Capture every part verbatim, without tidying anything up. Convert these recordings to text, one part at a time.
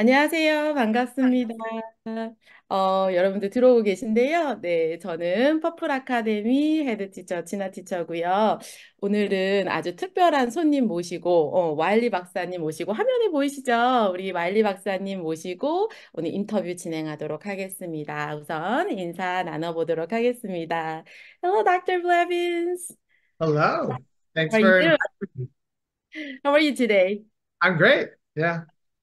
안녕하세요. 반갑습니다. 어, 여러분들 들어오고 계신데요. 네, 저는 퍼플 아카데미 헤드 티처 진아 티처고요. 오늘은 아주 특별한 손님 모시고 어, 와일리 박사님 모시고 화면에 보이시죠? 우리 와일리 박사님 모시고 오늘 인터뷰 진행하도록 하겠습니다. 우선 인사 나눠보도록 하겠습니다. Hello, doctor Blevins. Hello. Thanks How are for you? having me. How are you today? I'm great. Yeah.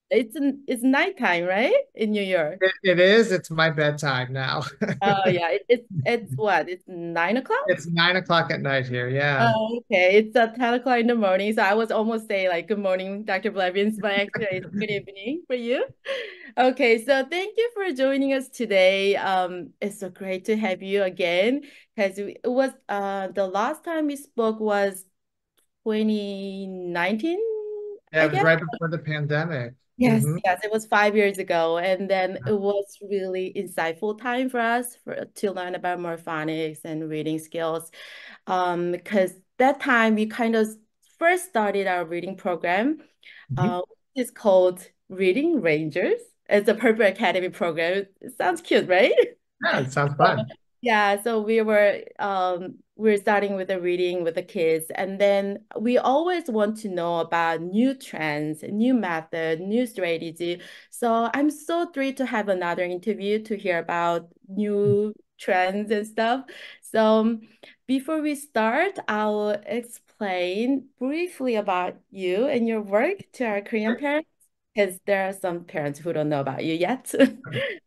It's an, it's nighttime, right? In New York. It, it is. It's my bedtime now. Oh yeah, it, it's it's what? It's nine o'clock. It's nine o'clock at night here. Yeah. Oh, okay. It's uh, ten o'clock in the morning. So I was almost saying like good morning, doctor Blevins, but actually it's good evening for you. Okay, so thank you for joining us today. Um, it's so great to have you again because it was uh the last time we spoke was twenty nineteen. Yeah, I it was guess. right before the pandemic. Yes, mm-hmm. yes, it was five years ago, and then it was really insightful time for us for, to learn about morphonics and reading skills, um, because that time we kind of first started our reading program, mm-hmm. uh, which is called Reading Rangers. It's a Purple Academy program. It sounds cute, right? Yeah, it sounds fun. Yeah, so we were um we we're starting with the reading with the kids, and then we always want to know about new trends, new method, new strategy. So I'm so thrilled to have another interview to hear about new trends and stuff. So before we start, I'll explain briefly about you and your work to our Korean parents, because there are some parents who don't know about you yet.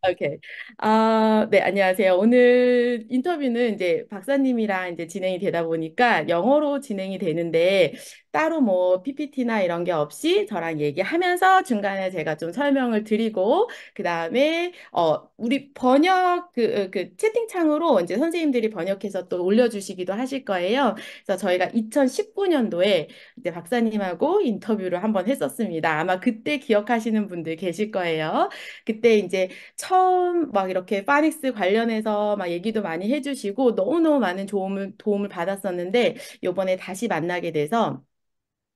Okay. 아, 네, 안녕하세요. 오늘 인터뷰는 이제 박사님이랑 이제 진행이 되다 보니까 영어로 진행이 되는데 따로 뭐 피피티나 이런 게 없이 저랑 얘기하면서 중간에 제가 좀 설명을 드리고 그다음에 어 우리 번역 그, 그 채팅창으로 이제 선생님들이 번역해서 또 올려주시기도 하실 거예요. 그래서 저희가 이천십구 년도에 이제 박사님하고 인터뷰를 한번 했었습니다. 아마 그때 기억하시는 분들 계실 거예요. 그때 이제 처음 막 이렇게 파닉스 관련해서 막 얘기도 많이 해주시고 너무너무 많은 도움을, 도움을 받았었는데 요번에 다시 만나게 돼서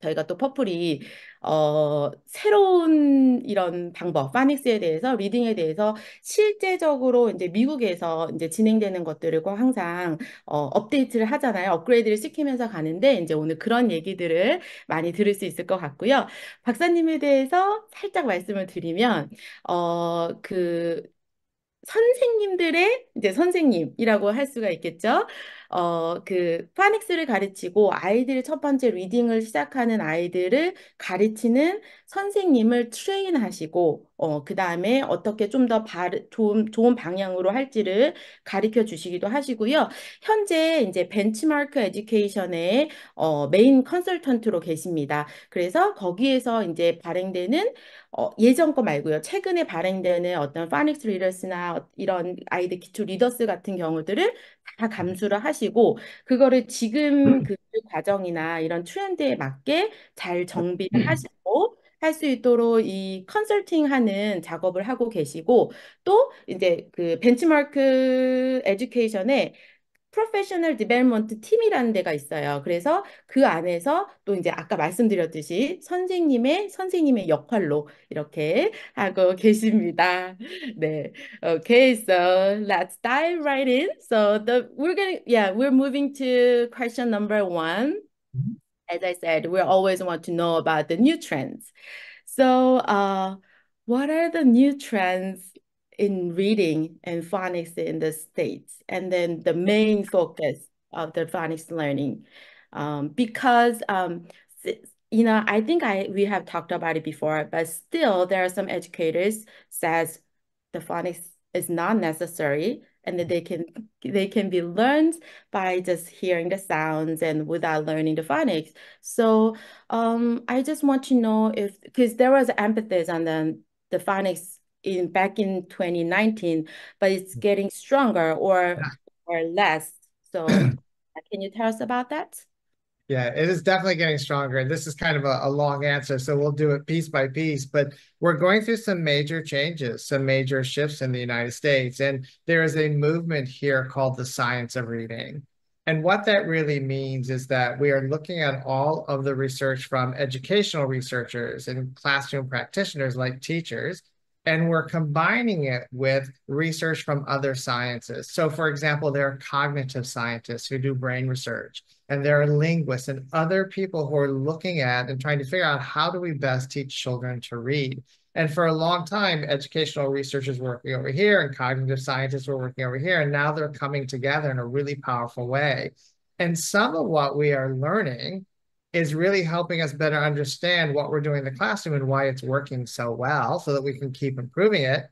저희가 또 퍼플이 어, 새로운 이런 방법, 파닉스에 대해서, 리딩에 대해서 실제적으로 이제 미국에서 이제 진행되는 것들을 꼭 항상 어, 업데이트를 하잖아요. 업그레이드를 시키면서 가는데 이제 오늘 그런 얘기들을 많이 들을 수 있을 것 같고요. 박사님에 대해서 살짝 말씀을 드리면 어, 그 선생님들의 이제 선생님이라고 할 수가 있겠죠. 어, 그 파닉스를 가르치고 아이들이 첫 번째 리딩을 시작하는 아이들을 가르치는 선생님을 트레인하시고 어, 그다음에 어떻게 좀 더 좋은 좋은 방향으로 할지를 가르쳐 주시기도 하시고요. 현재 이제 벤치마크 에듀케이션의 어, 메인 컨설턴트로 계십니다. 그래서 거기에서 이제 발행되는 어, 예전 거 말고요. 최근에 발행되는 어떤 파닉스 리더스나 이런 아이들 기초 리더스 같은 경우들을 다 감수를 하시고 그거를 지금 그 과정이나 이런 트렌드에 맞게 잘 정비를 하시고 할 수 있도록 이 컨설팅하는 작업을 하고 계시고 또 이제 그 벤치마크 에듀케이션에 프로페셔널 디벨롭먼트 팀이라는 데가 있어요. 그래서 그 안에서 또 이제 아까 말씀드렸듯이 선생님의 선생님의 역할로 이렇게 하고 계십니다. 네. Okay, so let's dive right in. So the we're gonna yeah, we're moving to question number one. As I said, we always want to know about the new trends. So, uh, what are the new trends in reading and phonics in the States, and then the main focus of the phonics learning, um, because um, you know I think I we have talked about it before, but still there are some educators says the phonics is not necessary, and that they can they can be learned by just hearing the sounds and without learning the phonics. So um, I just want to know if because there was emphasis on the the phonics in back in twenty nineteen, but it's getting stronger or yeah. or less. So can you tell us about that? Yeah, it is definitely getting stronger. And this is kind of a, a long answer, so we'll do it piece by piece. But we're going through some major changes, some major shifts in the United States. And there is a movement here called the Science of Reading. And what that really means is that we are looking at all of the research from educational researchers and classroom practitioners like teachers, and we're combining it with research from other sciences. So for example, there are cognitive scientists who do brain research, and there are linguists and other people who are looking at and trying to figure out how do we best teach children to read. And for a long time, educational researchers were working over here and cognitive scientists were working over here, and now they're coming together in a really powerful way. And some of what we are learning is really helping us better understand what we're doing in the classroom and why it's working so well so that we can keep improving it.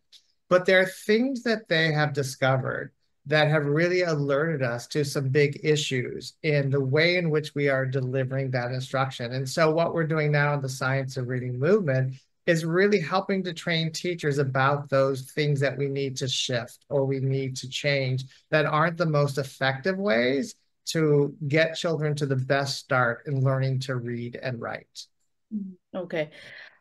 But there are things that they have discovered that have really alerted us to some big issues in the way in which we are delivering that instruction. And so what we're doing now in the Science of Reading movement is really helping to train teachers about those things that we need to shift or we need to change that aren't the most effective ways to get children to the best start in learning to read and write. Okay.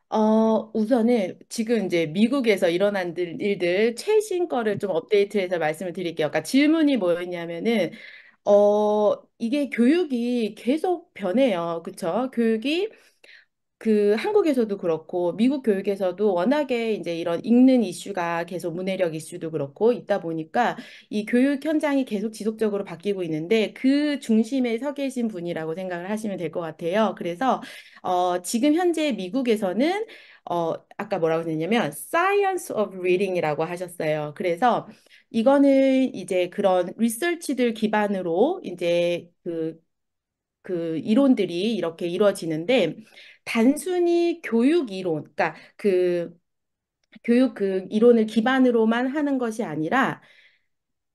어, 우선은 지금 이제 미국에서 일어난 일들 최신 거를 좀 업데이트해서 말씀을 드릴게요. 그러니까 질문이 뭐였냐면은 어, 이게 교육이 계속 변해요. 그렇죠? 교육이 그 한국에서도 그렇고 미국 교육에서도 워낙에 이제 이런 읽는 이슈가 계속 문해력 이슈도 그렇고 있다 보니까 이 교육 현장이 계속 지속적으로 바뀌고 있는데 그 중심에 서 계신 분이라고 생각을 하시면 될 것 같아요. 그래서 어, 지금 현재 미국에서는 어, 아까 뭐라고 했냐면 Science of Reading이라고 하셨어요. 그래서 이거는 이제 그런 리서치들 기반으로 이제 그, 그 이론들이 이렇게 이루어지는데 단순히 교육 이론, 그러니까 그 교육 그 이론을 기반으로만 하는 것이 아니라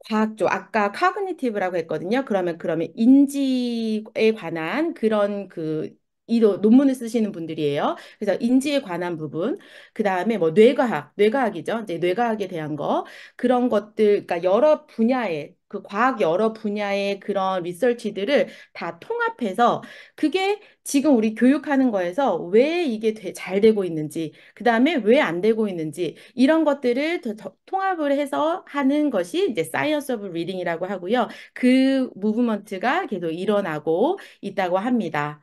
과학적, 아까 cognitive라고 했거든요. 그러면 그러면 인지에 관한 그런 그 이도 논문을 쓰시는 분들이에요. 그래서 인지에 관한 부분, 그 다음에 뭐 뇌과학, 뇌과학이죠. 이제 뇌과학에 대한 거 그런 것들, 그러니까 여러 분야의 그 과학 여러 분야의 그런 리서치들을 다 통합해서 그게 지금 우리 교육하는 거에서 왜 이게 되, 잘 되고 있는지, 그 다음에 왜 안 되고 있는지 이런 것들을 더, 더, 통합을 해서 하는 것이 이제 Science of Reading이라고 하고요. 그 무브먼트가 계속 일어나고 있다고 합니다.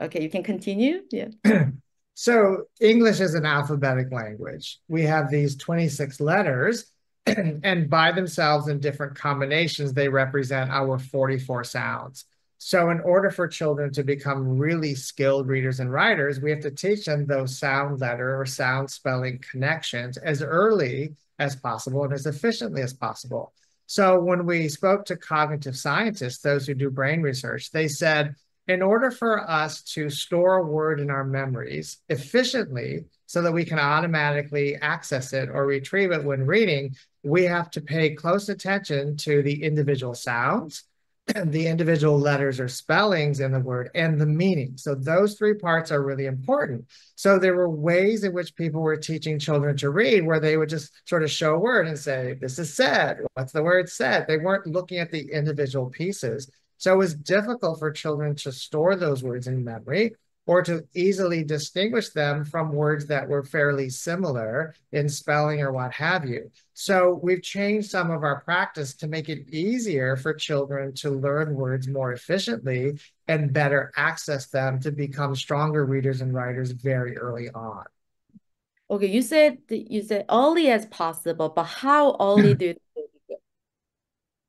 Okay, you can continue. Yeah. So English is an alphabetic language. We have these twenty-six letters, and by themselves in different combinations, they represent our forty-four sounds. So in order for children to become really skilled readers and writers, we have to teach them those sound letter or sound spelling connections as early as possible and as efficiently as possible. So when we spoke to cognitive scientists, those who do brain research, they said, in order for us to store a word in our memories efficiently so that we can automatically access it or retrieve it when reading, we have to pay close attention to the individual sounds, the individual letters or spellings in the word, and the meaning. So those three parts are really important. So there were ways in which people were teaching children to read where they would just sort of show a word and say, this is said, what's the word said? They weren't looking at the individual pieces. So it was difficult for children to store those words in memory or to easily distinguish them from words that were fairly similar in spelling or what have you. So we've changed some of our practice to make it easier for children to learn words more efficiently and better access them to become stronger readers and writers very early on. Okay, you said you said early as possible, but how early do you think?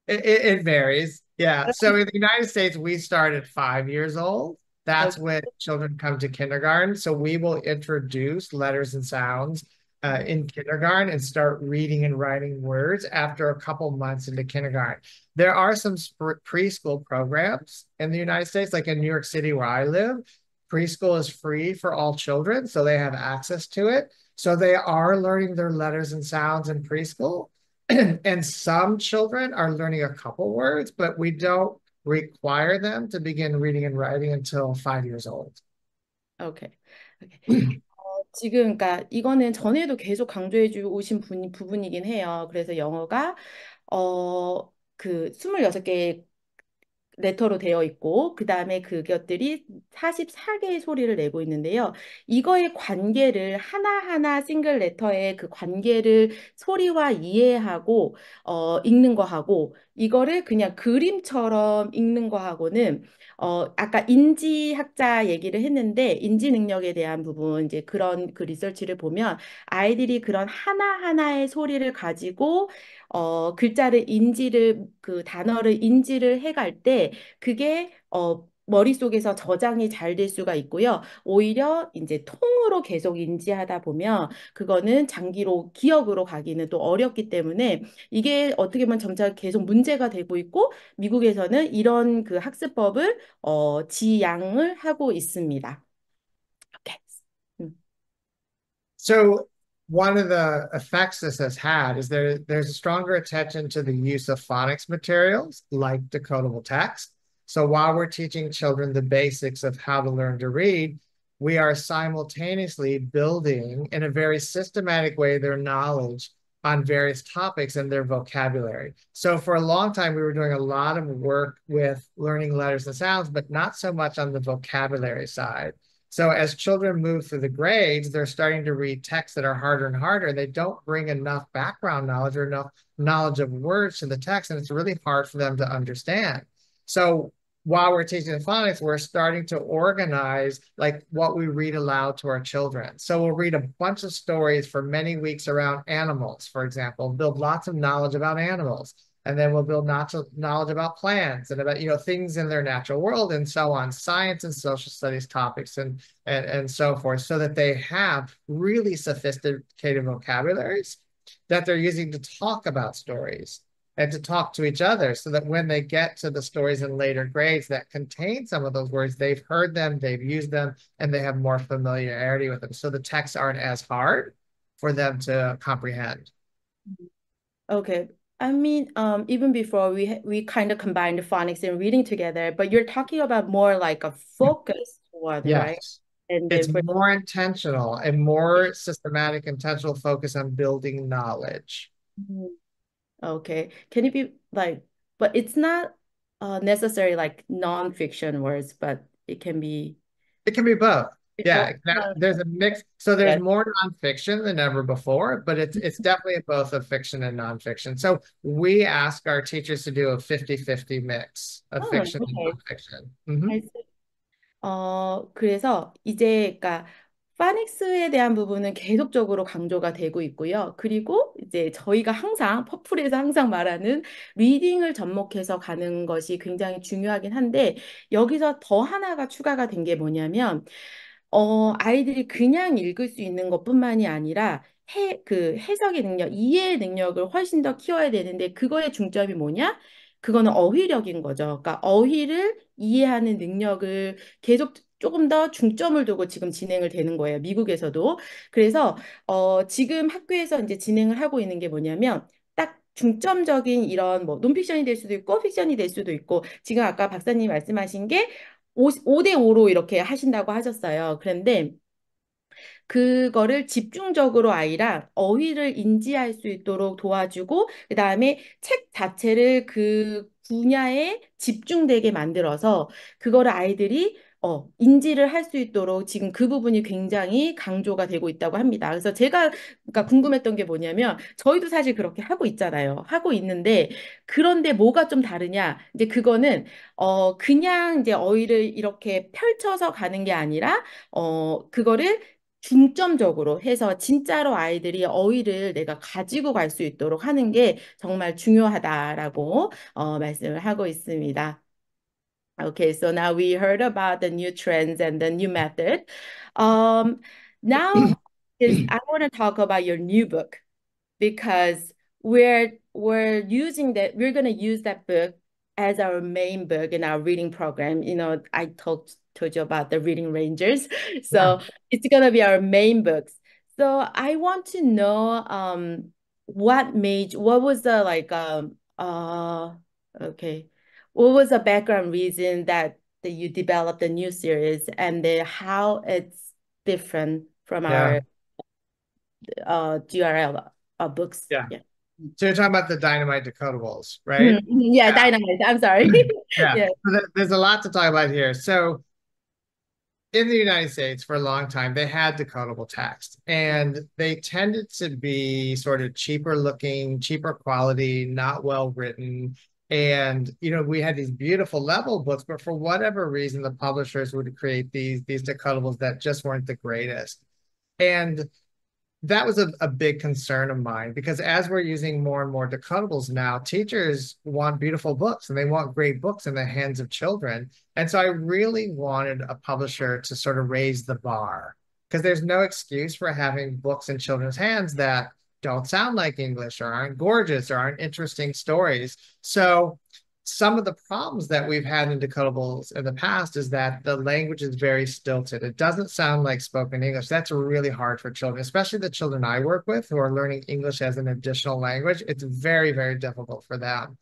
It, it, it varies. Yeah, so in the United States, we start at five years old. That's when children come to kindergarten. So we will introduce letters and sounds uh, in kindergarten and start reading and writing words after a couple months into kindergarten. There are some preschool programs in the United States, like in New York City where I live. Preschool is free for all children, so they have access to it. So they are learning their letters and sounds in preschool. And some children are learning a couple words, but we don't require them to begin reading and writing until five years old. Okay. Okay. 어, 지금 그러니까 이거는 전에도 계속 강조해 주신 분, 부분이긴 해요. 그래서 영어가 어, 그 이십육 개의 레터로 되어 있고 그 다음에 그것들이 사십사 개의 소리를 내고 있는데요. 이거의 관계를 하나하나 싱글 레터의 그 관계를 소리와 이해하고 어, 읽는 거하고 이거를 그냥 그림처럼 읽는 거하고는 어, 아까 인지학자 얘기를 했는데 인지 능력에 대한 부분 이제 그런 그 리서치를 보면 아이들이 그런 하나하나의 소리를 가지고 어, 글자를 인지를 그 단어를 인지를 해갈 때 그게 어, 머릿속에서 저장이 잘 될 수가 있고요. 오히려 이제 통으로 계속 인지하다 보면 그거는 장기로 기억으로 가기는 또 어렵기 때문에 이게 어떻게 보면 점차 계속 문제가 되고 있고 미국에서는 이런 그 학습법을 어, 지양을 하고 있습니다. Okay. 음. So one of the effects this has had is there, there's a stronger attention to the use of phonics materials like decodable text. So while we're teaching children the basics of how to learn to read, we are simultaneously building in a very systematic way their knowledge on various topics and their vocabulary. So for a long time, we were doing a lot of work with learning letters and sounds, but not so much on the vocabulary side. So as children move through the grades, they're starting to read texts that are harder and harder. They don't bring enough background knowledge or enough knowledge of words to the text, and it's really hard for them to understand. So while we're teaching phonics, we're starting to organize like what we read aloud to our children. So we'll read a bunch of stories for many weeks around animals, for example, build lots of knowledge about animals. And then we'll build lots of knowledge about plants and about, you know, things in their natural world and so on, science and social studies topics and, and, and so forth, so that they have really sophisticated vocabularies that they're using to talk about stories and to talk to each other so that when they get to the stories in later grades that contain some of those words, they've heard them, they've used them, and they have more familiarity with them. So the texts aren't as hard for them to comprehend. Okay. I mean, um, even before we, we kind of combined phonics and reading together, but you're talking about more like a focused one, yes. Right? And it's more intentional and more systematic, intentional focus on building knowledge. Mm-hmm. Okay, can it be like, but it's not uh, necessarily like non-fiction words, but it can be. It can be both. Yeah, now, there's a mix. So there's more nonfiction than ever before, but it's it's definitely both of fiction and nonfiction. So we ask our teachers to do a fifty fifty mix of oh, fiction okay. and nonfiction. Mm-hmm. 어, 그래서 이제 그러니까 파닉스에 대한 부분은 계속적으로 강조가 되고 있고요. 그리고 이제 저희가 항상 퍼플에서 항상 말하는 리딩을 접목해서 가는 것이 굉장히 중요하긴 한데 여기서 더 하나가 추가가 된 게 뭐냐면 어, 아이들이 그냥 읽을 수 있는 것뿐만이 아니라 해, 그 해석의 능력, 이해의 능력을 훨씬 더 키워야 되는데 그거의 중점이 뭐냐? 그거는 어휘력인 거죠. 그러니까 어휘를 이해하는 능력을 계속 조금 더 중점을 두고 지금 진행을 되는 거예요. 미국에서도. 그래서 어, 지금 학교에서 이제 진행을 하고 있는 게 뭐냐면 딱 중점적인 이런 뭐 논픽션이 될 수도 있고 픽션이 될 수도 있고 지금 아까 박사님이 말씀하신 게 오 대 오로 이렇게 하신다고 하셨어요. 그런데 그거를 집중적으로 아이랑 어휘를 인지할 수 있도록 도와주고 그 다음에 책 자체를 그 분야에 집중되게 만들어서 그거를 아이들이 어, 인지를 할 수 있도록 지금 그 부분이 굉장히 강조가 되고 있다고 합니다. 그래서 제가 그러니까 궁금했던 게 뭐냐면 저희도 사실 그렇게 하고 있잖아요. 하고 있는데 그런데 뭐가 좀 다르냐? 이제 그거는 어, 그냥 이제 어휘를 이렇게 펼쳐서 가는 게 아니라 어, 그거를 중점적으로 해서 진짜로 아이들이 어휘를 내가 가지고 갈 수 있도록 하는 게 정말 중요하다라고 어, 말씀을 하고 있습니다. Okay, so now we heard about the new trends and the new method. Um, now is, I want to talk about your new book because we're we're using that we're going to use that book as our main book in our reading program. You know, I talked told you about the Reading Rangers, so yeah. It's going to be our main books. So I want to know um what made what was the like um uh okay. What was the background reason that, that you developed a new series and the, how it's different from yeah. our uh, G R L uh, books? Yeah. yeah. So you're talking about the Dynamite Decodables, right? Mm-hmm. Yeah, yeah, Dynamite. I'm sorry. yeah. yeah. So there's a lot to talk about here. So in the United States for a long time, they had decodable text, and they tended to be sort of cheaper looking, cheaper quality, not well written. And, you know, we had these beautiful level books, but for whatever reason, the publishers would create these, these decodables that just weren't the greatest. And that was a, a big concern of mine, because as we're using more and more decodables now, teachers want beautiful books and they want great books in the hands of children. And so I really wanted a publisher to sort of raise the bar, because there's no excuse for having books in children's hands that don't sound like English or aren't gorgeous or aren't interesting stories. So some of the problems that we've had in decodables in the past is that the language is very stilted. It doesn't sound like spoken English. That's really hard for children, especially the children I work with who are learning English as an additional language. It's very, very difficult for them.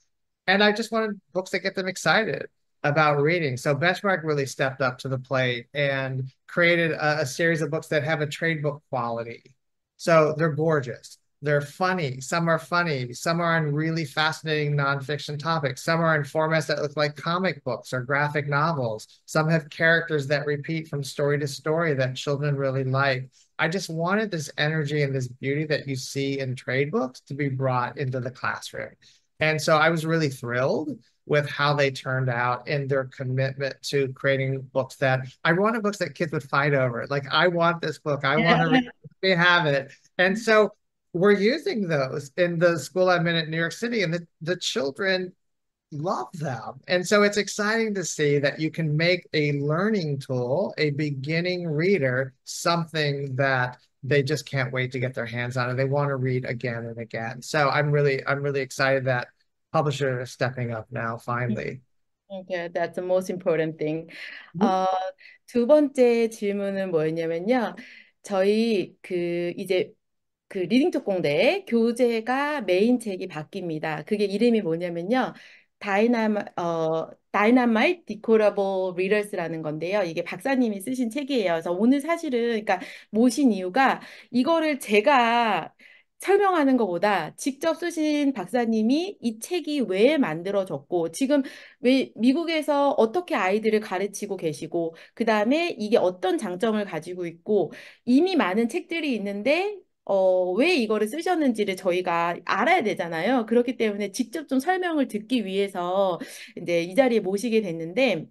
And I just wanted books that get them excited about reading. So Benchmark really stepped up to the plate and created a, a series of books that have a trade book quality. So they're gorgeous. They're funny. Some are funny. Some are on really fascinating nonfiction topics. Some are in formats that look like comic books or graphic novels. Some have characters that repeat from story to story that children really like. I just wanted this energy and this beauty that you see in trade books to be brought into the classroom. And so I was really thrilled with how they turned out and their commitment to creating books that I wanted books that kids would fight over. Like, I want this book. I yeah. want to read it. We have it. And so we're using those in the school I'm in at New York City, and the, the children love them. And so it's exciting to see that you can make a learning tool, a beginning reader, something that they just can't wait to get their hands on, and they want to read again and again. So I'm really, I'm really excited that publishers are stepping up now, finally. Okay, that's the most important thing. Mm-hmm. uh, 두 번째 질문은 뭐였냐면요. 저희 그 이제 그 리딩 특공대의 교재가 메인 책이 바뀝니다. 그게 이름이 뭐냐면요. 다이나마, 어, 다이나마이트 디코더블 리더스라는 건데요. 이게 박사님이 쓰신 책이에요. 그래서 오늘 사실은 그러니까 모신 이유가 이거를 제가 설명하는 것보다 직접 쓰신 박사님이 이 책이 왜 만들어졌고 지금 왜 미국에서 어떻게 아이들을 가르치고 계시고 그 다음에 이게 어떤 장점을 가지고 있고 이미 많은 책들이 있는데 어, 왜 이거를 쓰셨는지를 저희가 알아야 되잖아요. 그렇기 때문에 직접 좀 설명을 듣기 위해서 이제 이 자리에 모시게 됐는데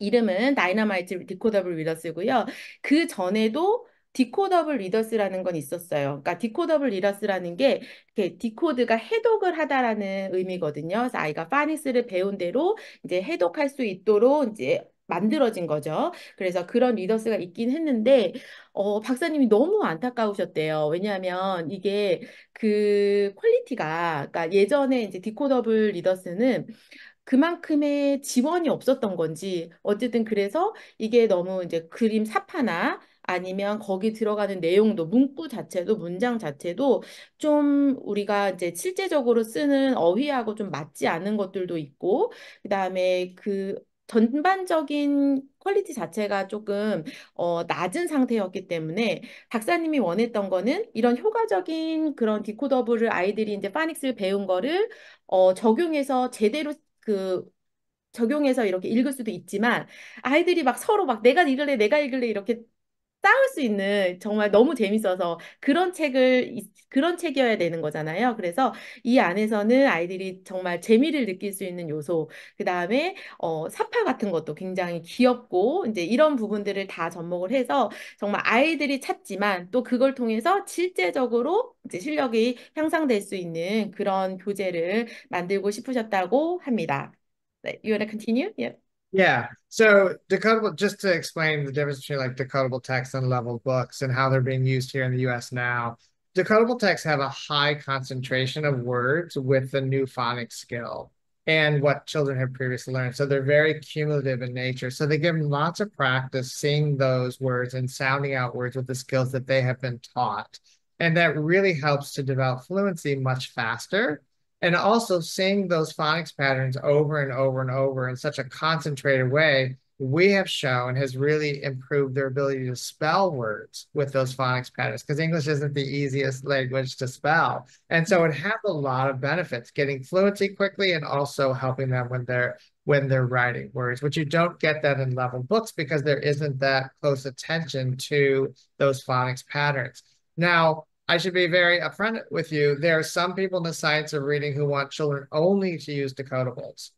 이름은 다이너마이트 디코더블 리더스고요. 그 전에도 디코더블 리더스라는 건 있었어요. 그러니까 디코더블 리더스라는 게 이렇게 디코드가 해독을 하다라는 의미거든요. 그래서 아이가 파닉스를 배운 대로 이제 해독할 수 있도록 이제 만들어진 거죠. 그래서 그런 리더스가 있긴 했는데 어, 박사님이 너무 안타까우셨대요. 왜냐하면 이게 그 퀄리티가 그러니까 예전에 이제 디코더블 리더스는 그만큼의 지원이 없었던 건지 어쨌든 그래서 이게 너무 이제 그림 사파나 아니면 거기 들어가는 내용도 문구 자체도 문장 자체도 좀 우리가 이제 실제적으로 쓰는 어휘하고 좀 맞지 않은 것들도 있고 그다음에 그 전반적인 퀄리티 자체가 조금 어, 낮은 상태였기 때문에 박사님이 원했던 거는 이런 효과적인 그런 디코더블을 아이들이 이제 파닉스를 배운 거를 어, 적용해서 제대로 그 적용해서 이렇게 읽을 수도 있지만 아이들이 막 서로 막 내가 읽을래 내가 읽을래 이렇게 싸울 수 있는 정말 너무 재밌어서 그런 책을 그런 책이어야 되는 거잖아요. 그래서 이 안에서는 아이들이 정말 재미를 느낄 수 있는 요소, 그 다음에 어, 사파 같은 것도 굉장히 귀엽고 이제 이런 부분들을 다 접목을 해서 정말 아이들이 찾지만 또 그걸 통해서 실제적으로 이제 실력이 향상될 수 있는 그런 교재를 만들고 싶으셨다고 합니다. You wanna continue? Yeah. Yeah. So decodable, just to explain the difference between like decodable text and level books and how they're being used here in the U S now, decodable texts have a high concentration of words with the new phonics skill and what children have previously learned. So they're very cumulative in nature. So they give them lots of practice seeing those words and sounding out words with the skills that they have been taught. And that really helps to develop fluency much faster. And also seeing those phonics patterns over and over and over in such a concentrated way we have shown has really improved their ability to spell words with those phonics patterns, because English isn't the easiest language to spell. And so it has a lot of benefits, getting fluency quickly and also helping them when they're when they're writing words, which you don't get that in level books because there isn't that close attention to those phonics patterns. Now, I should be very upfront with you. There are some people in the science of reading who want children only to use decodables,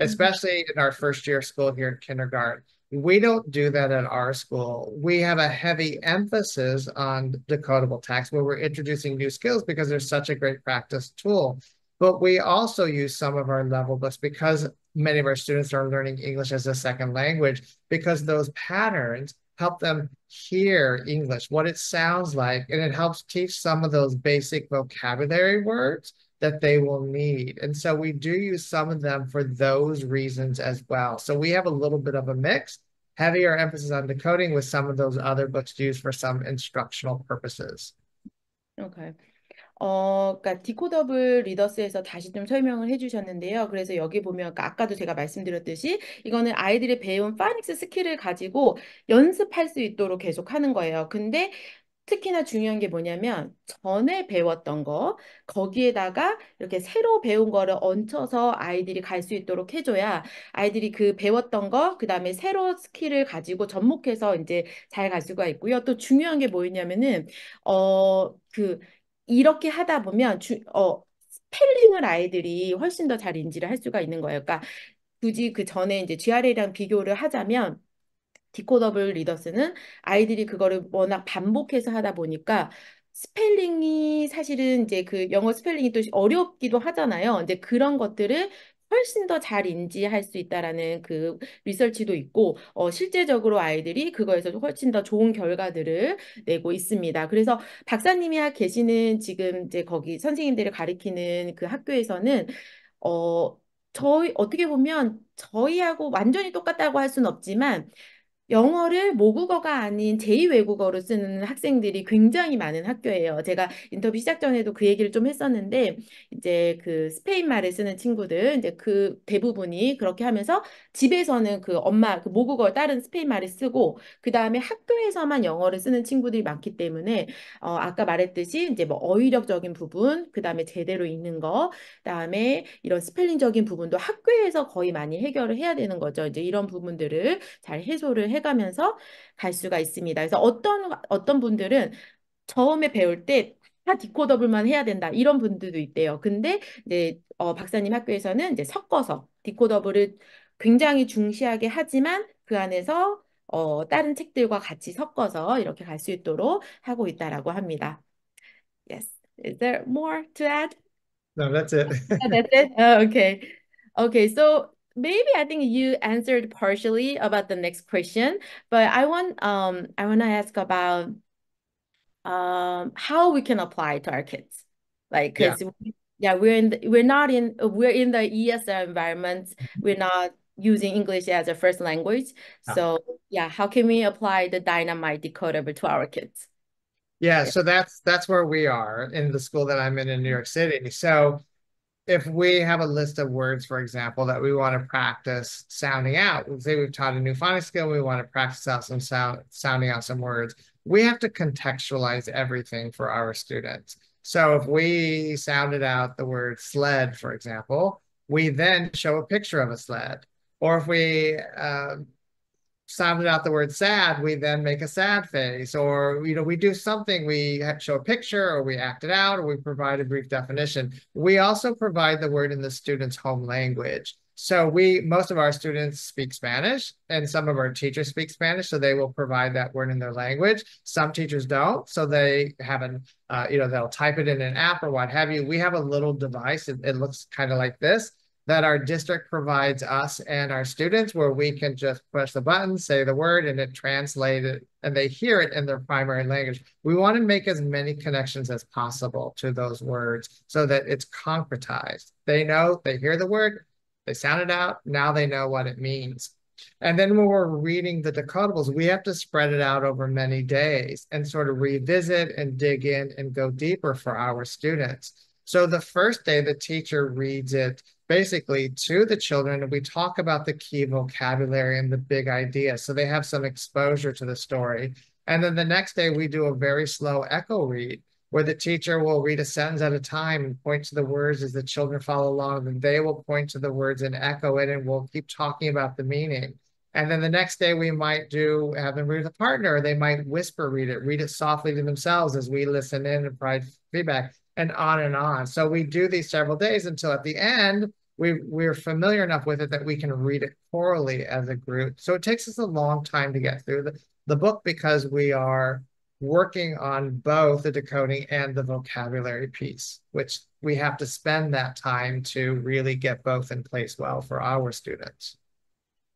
especially in our first year of school here in kindergarten. We don't do that at our school. We have a heavy emphasis on decodable text where we're introducing new skills because they're such a great practice tool. But we also use some of our level books because many of our students are learning English as a second language, because those patterns help them hear English, what it sounds like, and it helps teach some of those basic vocabulary words that they will need. And so we do use some of them for those reasons as well. So we have a little bit of a mix, heavier emphasis on decoding with some of those other books used for some instructional purposes. Okay. 어, 그러니까 디코더블 리더스에서 다시 좀 설명을 해주셨는데요. 그래서 여기 보면 그러니까 아까도 제가 말씀드렸듯이 이거는 아이들이 배운 파닉스 스킬을 가지고 연습할 수 있도록 계속하는 거예요. 근데 특히나 중요한 게 뭐냐면 전에 배웠던 거 거기에다가 이렇게 새로 배운 거를 얹혀서 아이들이 갈 수 있도록 해줘야 아이들이 그 배웠던 거 그다음에 새로 스킬을 가지고 접목해서 이제 잘 갈 수가 있고요. 또 중요한 게 뭐였냐면은 어 그 이렇게 하다 보면 주, 어 스펠링을 아이들이 훨씬 더 잘 인지를 할 수가 있는 거예요. 그러니까 굳이 그 전에 이제 지알엘이랑 비교를 하자면 디코더블 리더스는 아이들이 그거를 워낙 반복해서 하다 보니까 스펠링이 사실은 이제 그 영어 스펠링이 또 어렵기도 하잖아요. 이제 그런 것들을 훨씬 더 잘 인지할 수 있다라는 그 리서치도 있고 어, 실제적으로 아이들이 그거에서 훨씬 더 좋은 결과들을 내고 있습니다. 그래서 박사님이 계시는 지금 이제 거기 선생님들을 가리키는 그 학교에서는 어, 저희 어떻게 보면 저희하고 완전히 똑같다고 할 수는 없지만 영어를 모국어가 아닌 제이 외국어로 쓰는 학생들이 굉장히 많은 학교예요. 제가 인터뷰 시작 전에도 그 얘기를 좀 했었는데 이제 그 스페인 말을 쓰는 친구들 이제 그 대부분이 그렇게 하면서 집에서는 그 엄마 그 모국어 다른 스페인 말을 쓰고 그 다음에 학교에서만 영어를 쓰는 친구들이 많기 때문에 어 아까 말했듯이 이제 뭐 어휘력적인 부분 그 다음에 제대로 읽는 거 그다음에 이런 스펠링적인 부분도 학교에서 거의 많이 해결을 해야 되는 거죠. 이제 이런 부분들을 잘 해소를 해. 가면서 갈 수가 있습니다. 그래서 어떤 어떤 분들은 처음에 배울 때 다 디코더블만 해야 된다 이런 분들도 있대요. 근데 이제 어, 박사님 학교에서는 이제 섞어서 디코더블을 굉장히 중시하게 하지만 그 안에서 어, 다른 책들과 같이 섞어서 이렇게 갈 수 있도록 하고 있다라고 합니다. Yes, is there more to add? No, that's it. That's it. Oh, okay, okay. So. Maybe I think you answered partially about the next question, but I want um I want to ask about um how we can apply to our kids, like because yeah. We, yeah we're in the, we're not in we're in the E S L environment, we're not using English as a first language, yeah. So yeah, how can we apply the Dynamite Decodable to our kids? Yeah, yeah, so that's that's where we are in the school that I'm in in New York City. So. If we have a list of words, for example, that we want to practice sounding out, let's say we've taught a new phonics skill, we want to practice out some sound, sounding out some words, we have to contextualize everything for our students. So if we sounded out the word sled, for example, we then show a picture of a sled. Or if we uh, sounded out the word sad, we then make a sad face. Or, you know, we do something, we show a picture, or we act it out, or we provide a brief definition. We also provide the word in the student's home language. So we, most of our students speak Spanish, and some of our teachers speak Spanish, so they will provide that word in their language. Some teachers don't, so they haven't, uh, you know, they'll type it in an app or what have you. We have a little device, it, it looks kind of like this, that our district provides us and our students, where we can just push the button, say the word, and it translates it, and they hear it in their primary language. We want to make as many connections as possible to those words so that it's concretized. They know, they hear the word, they sound it out, now they know what it means. And then when we're reading the decodables, we have to spread it out over many days and sort of revisit and dig in and go deeper for our students. So the first day the teacher reads it basically to the children, we talk about the key vocabulary and the big idea. So they have some exposure to the story. And then the next day we do a very slow echo read where the teacher will read a sentence at a time and point to the words as the children follow along. And they will point to the words and echo it, and we'll keep talking about the meaning. And then the next day we might do, have them read with a partner, or they might whisper read it, read it softly to themselves as we listen in and provide feedback, and on and on. So we do these several days until at the end, we, we're familiar enough with it that we can read it orally as a group. So it takes us a long time to get through the, the book because we are working on both the decoding and the vocabulary piece, which we have to spend that time to really get both in place well for our students.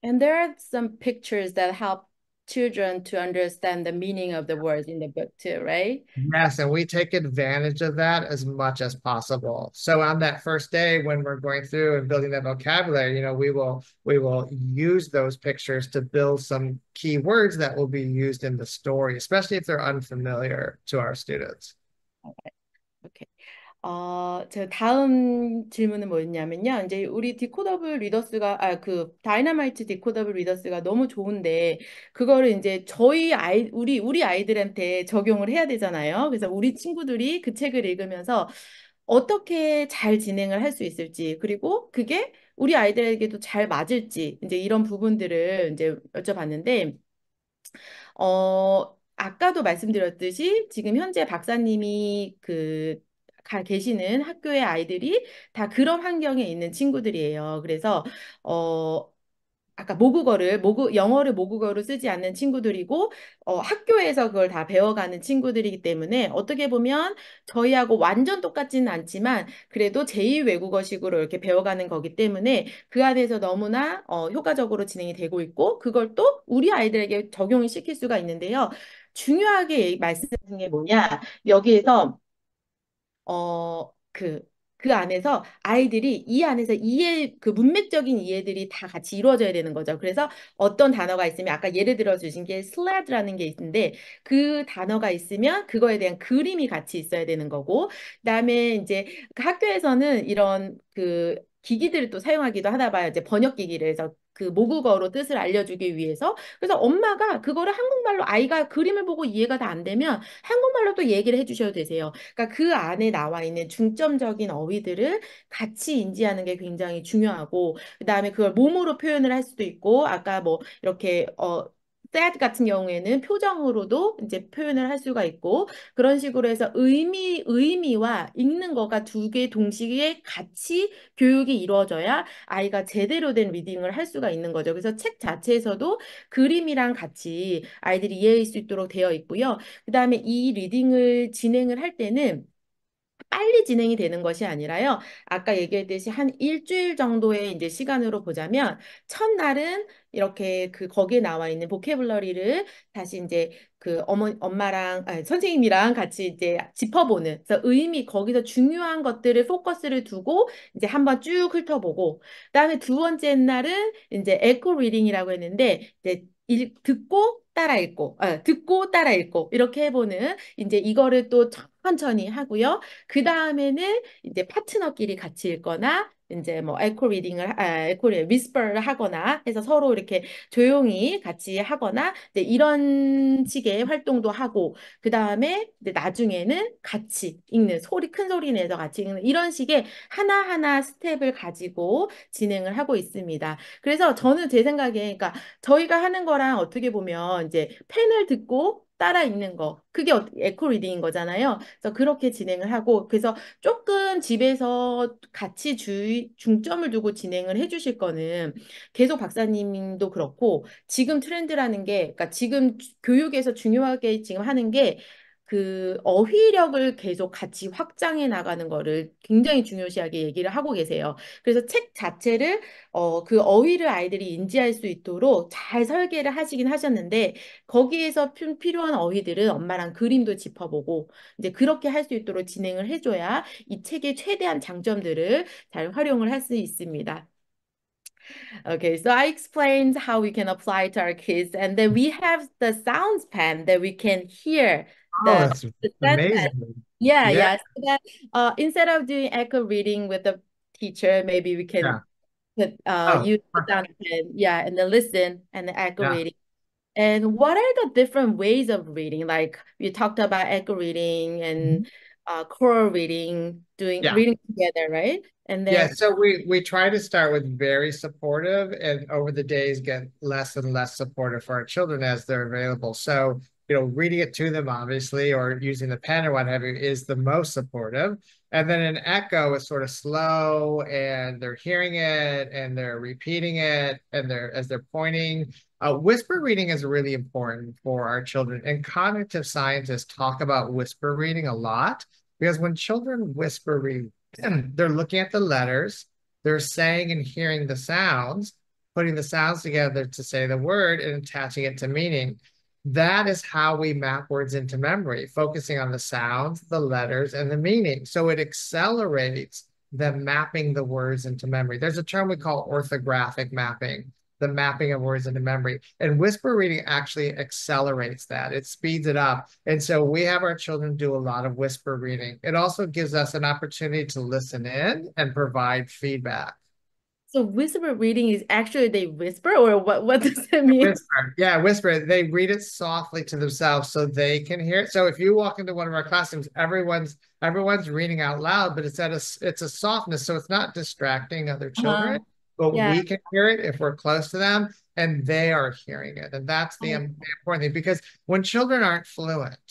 And there are some pictures that help children to understand the meaning of the words in the book too, right? Yes, and we take advantage of that as much as possible. So on that first day when we're going through and building that vocabulary, you know, we will we will use those pictures to build some key words that will be used in the story, especially if they're unfamiliar to our students. Okay. Okay. 어, 제 다음 질문은 뭐였냐면요. 이제 우리 디코더블 리더스가, 아, 그, 다이너마이트 디코더블 리더스가 너무 좋은데, 그거를 이제 저희 아이, 우리, 우리 아이들한테 적용을 해야 되잖아요. 그래서 우리 친구들이 그 책을 읽으면서 어떻게 잘 진행을 할 수 있을지, 그리고 그게 우리 아이들에게도 잘 맞을지, 이제 이런 부분들을 이제 여쭤봤는데, 어, 아까도 말씀드렸듯이 지금 현재 박사님이 그, 가 계시는 학교의 아이들이 다 그런 환경에 있는 친구들이에요. 그래서 어 아까 모국어를 모국 영어를 모국어로 쓰지 않는 친구들이고 어 학교에서 그걸 다 배워가는 친구들이기 때문에 어떻게 보면 저희하고 완전 똑같지는 않지만 그래도 제이 외국어식으로 이렇게 배워가는 거기 때문에 그 안에서 너무나 어 효과적으로 진행이 되고 있고 그걸 또 우리 아이들에게 적용을 시킬 수가 있는데요. 중요하게 말씀하신 게 뭐냐? 여기에서 어, 그, 그 안에서 아이들이 이 안에서 이해, 그 문맥적인 이해들이 다 같이 이루어져야 되는 거죠. 그래서 어떤 단어가 있으면 아까 예를 들어 주신 게 슬래드라는 게 있는데 그 단어가 있으면 그거에 대한 그림이 같이 있어야 되는 거고 그다음에 이제 학교에서는 이런 그 기기들을 또 사용하기도 하나 봐요. 이제 번역 기기를 해서 그 모국어로 뜻을 알려주기 위해서. 그래서 엄마가 그거를 한국말로 아이가 그림을 보고 이해가 다 안 되면 한국말로 또 얘기를 해주셔도 되세요. 그러니까 그 안에 나와 있는 중점적인 어휘들을 같이 인지하는 게 굉장히 중요하고 그 다음에 그걸 몸으로 표현을 할 수도 있고 아까 뭐 이렇게 어 sad 같은 경우에는 표정으로도 이제 표현을 할 수가 있고 그런 식으로 해서 의미, 의미와 읽는 거가 두 개 동시에 같이 교육이 이루어져야 아이가 제대로 된 리딩을 할 수가 있는 거죠. 그래서 책 자체에서도 그림이랑 같이 아이들이 이해할 수 있도록 되어 있고요. 그다음에 이 리딩을 진행을 할 때는 빨리 진행이 되는 것이 아니라요. 아까 얘기했듯이 한 일주일 정도의 이제 시간으로 보자면 첫날은 이렇게 그 거기에 나와 있는 보케블러리를 다시 이제 그 어머 엄마랑 아니, 선생님이랑 같이 이제 짚어보는 그래서 의미 거기서 중요한 것들을 포커스를 두고 이제 한번 쭉 훑어보고 그다음에 두 번째 날은 이제 에코 리딩이라고 했는데 이제 일, 듣고 따라 읽고, 아, 듣고 따라 읽고 이렇게 해보는 이제 이거를 또 천천히 하고요. 그 다음에는 이제 파트너끼리 같이 읽거나 이제 뭐 에코 리딩을, 아, 에코 리딩, 위스퍼를 하거나 해서 서로 이렇게 조용히 같이 하거나 이제 이런 식의 활동도 하고 그 다음에 나중에는 같이 읽는 소리 큰 소리 내서 같이 읽는 이런 식의 하나하나 스텝을 가지고 진행을 하고 있습니다. 그래서 저는 제 생각에 그러니까 저희가 하는 거랑 어떻게 보면 이제 펜을 듣고 따라 읽는 거 그게 에코 리딩인 거잖아요. 그래서 그렇게 진행을 하고 그래서 조금 집에서 같이 주, 중점을 두고 진행을 해주실 거는 계속 박사님도 그렇고 지금 트렌드라는 게 그러니까 지금 교육에서 중요하게 지금 하는 게 그 어휘력을 계속 같이 확장해 나가는 거를 굉장히 중요시하게 얘기를 하고 계세요. 그래서 책 자체를 어, 그 어휘를 아이들이 인지할 수 있도록 잘 설계를 하시긴 하셨는데 거기에서 필요한 어휘들은 엄마랑 그림도 짚어보고 이제 그렇게 할 수 있도록 진행을 해줘야 이 책의 최대한 장점들을 잘 활용을 할 수 있습니다. Okay, so I explained how we can apply to our kids and then we have the sound pen that we can hear. The, oh, that's the amazing. Yeah, yeah. yeah. So that, uh, instead of doing echo reading with the teacher, maybe we can yeah. put, uh, oh, use it on it. Yeah, and then listen and then echo yeah. reading. And what are the different ways of reading? Like you talked about echo reading and uh, choral reading, doing yeah. reading together, right? And then yeah, so we we try to start with very supportive, and over the days get less and less supportive for our children as they're available. So you know, reading it to them, obviously, or using the pen or what have you, is the most supportive. And then an echo is sort of slow, and they're hearing it, and they're repeating it, and they're as they're pointing. Uh, whisper reading is really important for our children, and cognitive scientists talk about whisper reading a lot, because when children whisper read, they're looking at the letters, they're saying and hearing the sounds, putting the sounds together to say the word and attaching it to meaning. That is how we map words into memory, focusing on the sounds, the letters, and the meaning. So it accelerates them mapping the words into memory. There's a term we call orthographic mapping, the mapping of words into memory. And whisper reading actually accelerates that. It speeds it up. And so we have our children do a lot of whisper reading. It also gives us an opportunity to listen in and provide feedback. So whisper reading is actually they whisper, or what, what does it mean? Whisper. Yeah, whisper. They read it softly to themselves so they can hear it. So if you walk into one of our classrooms, everyone's everyone's reading out loud, but it's at a, it's a softness. So it's not distracting other children. Uh-huh. But yeah. we can hear it if we're close to them, and they are hearing it. And that's the mm-hmm. important thing, because when children aren't fluent,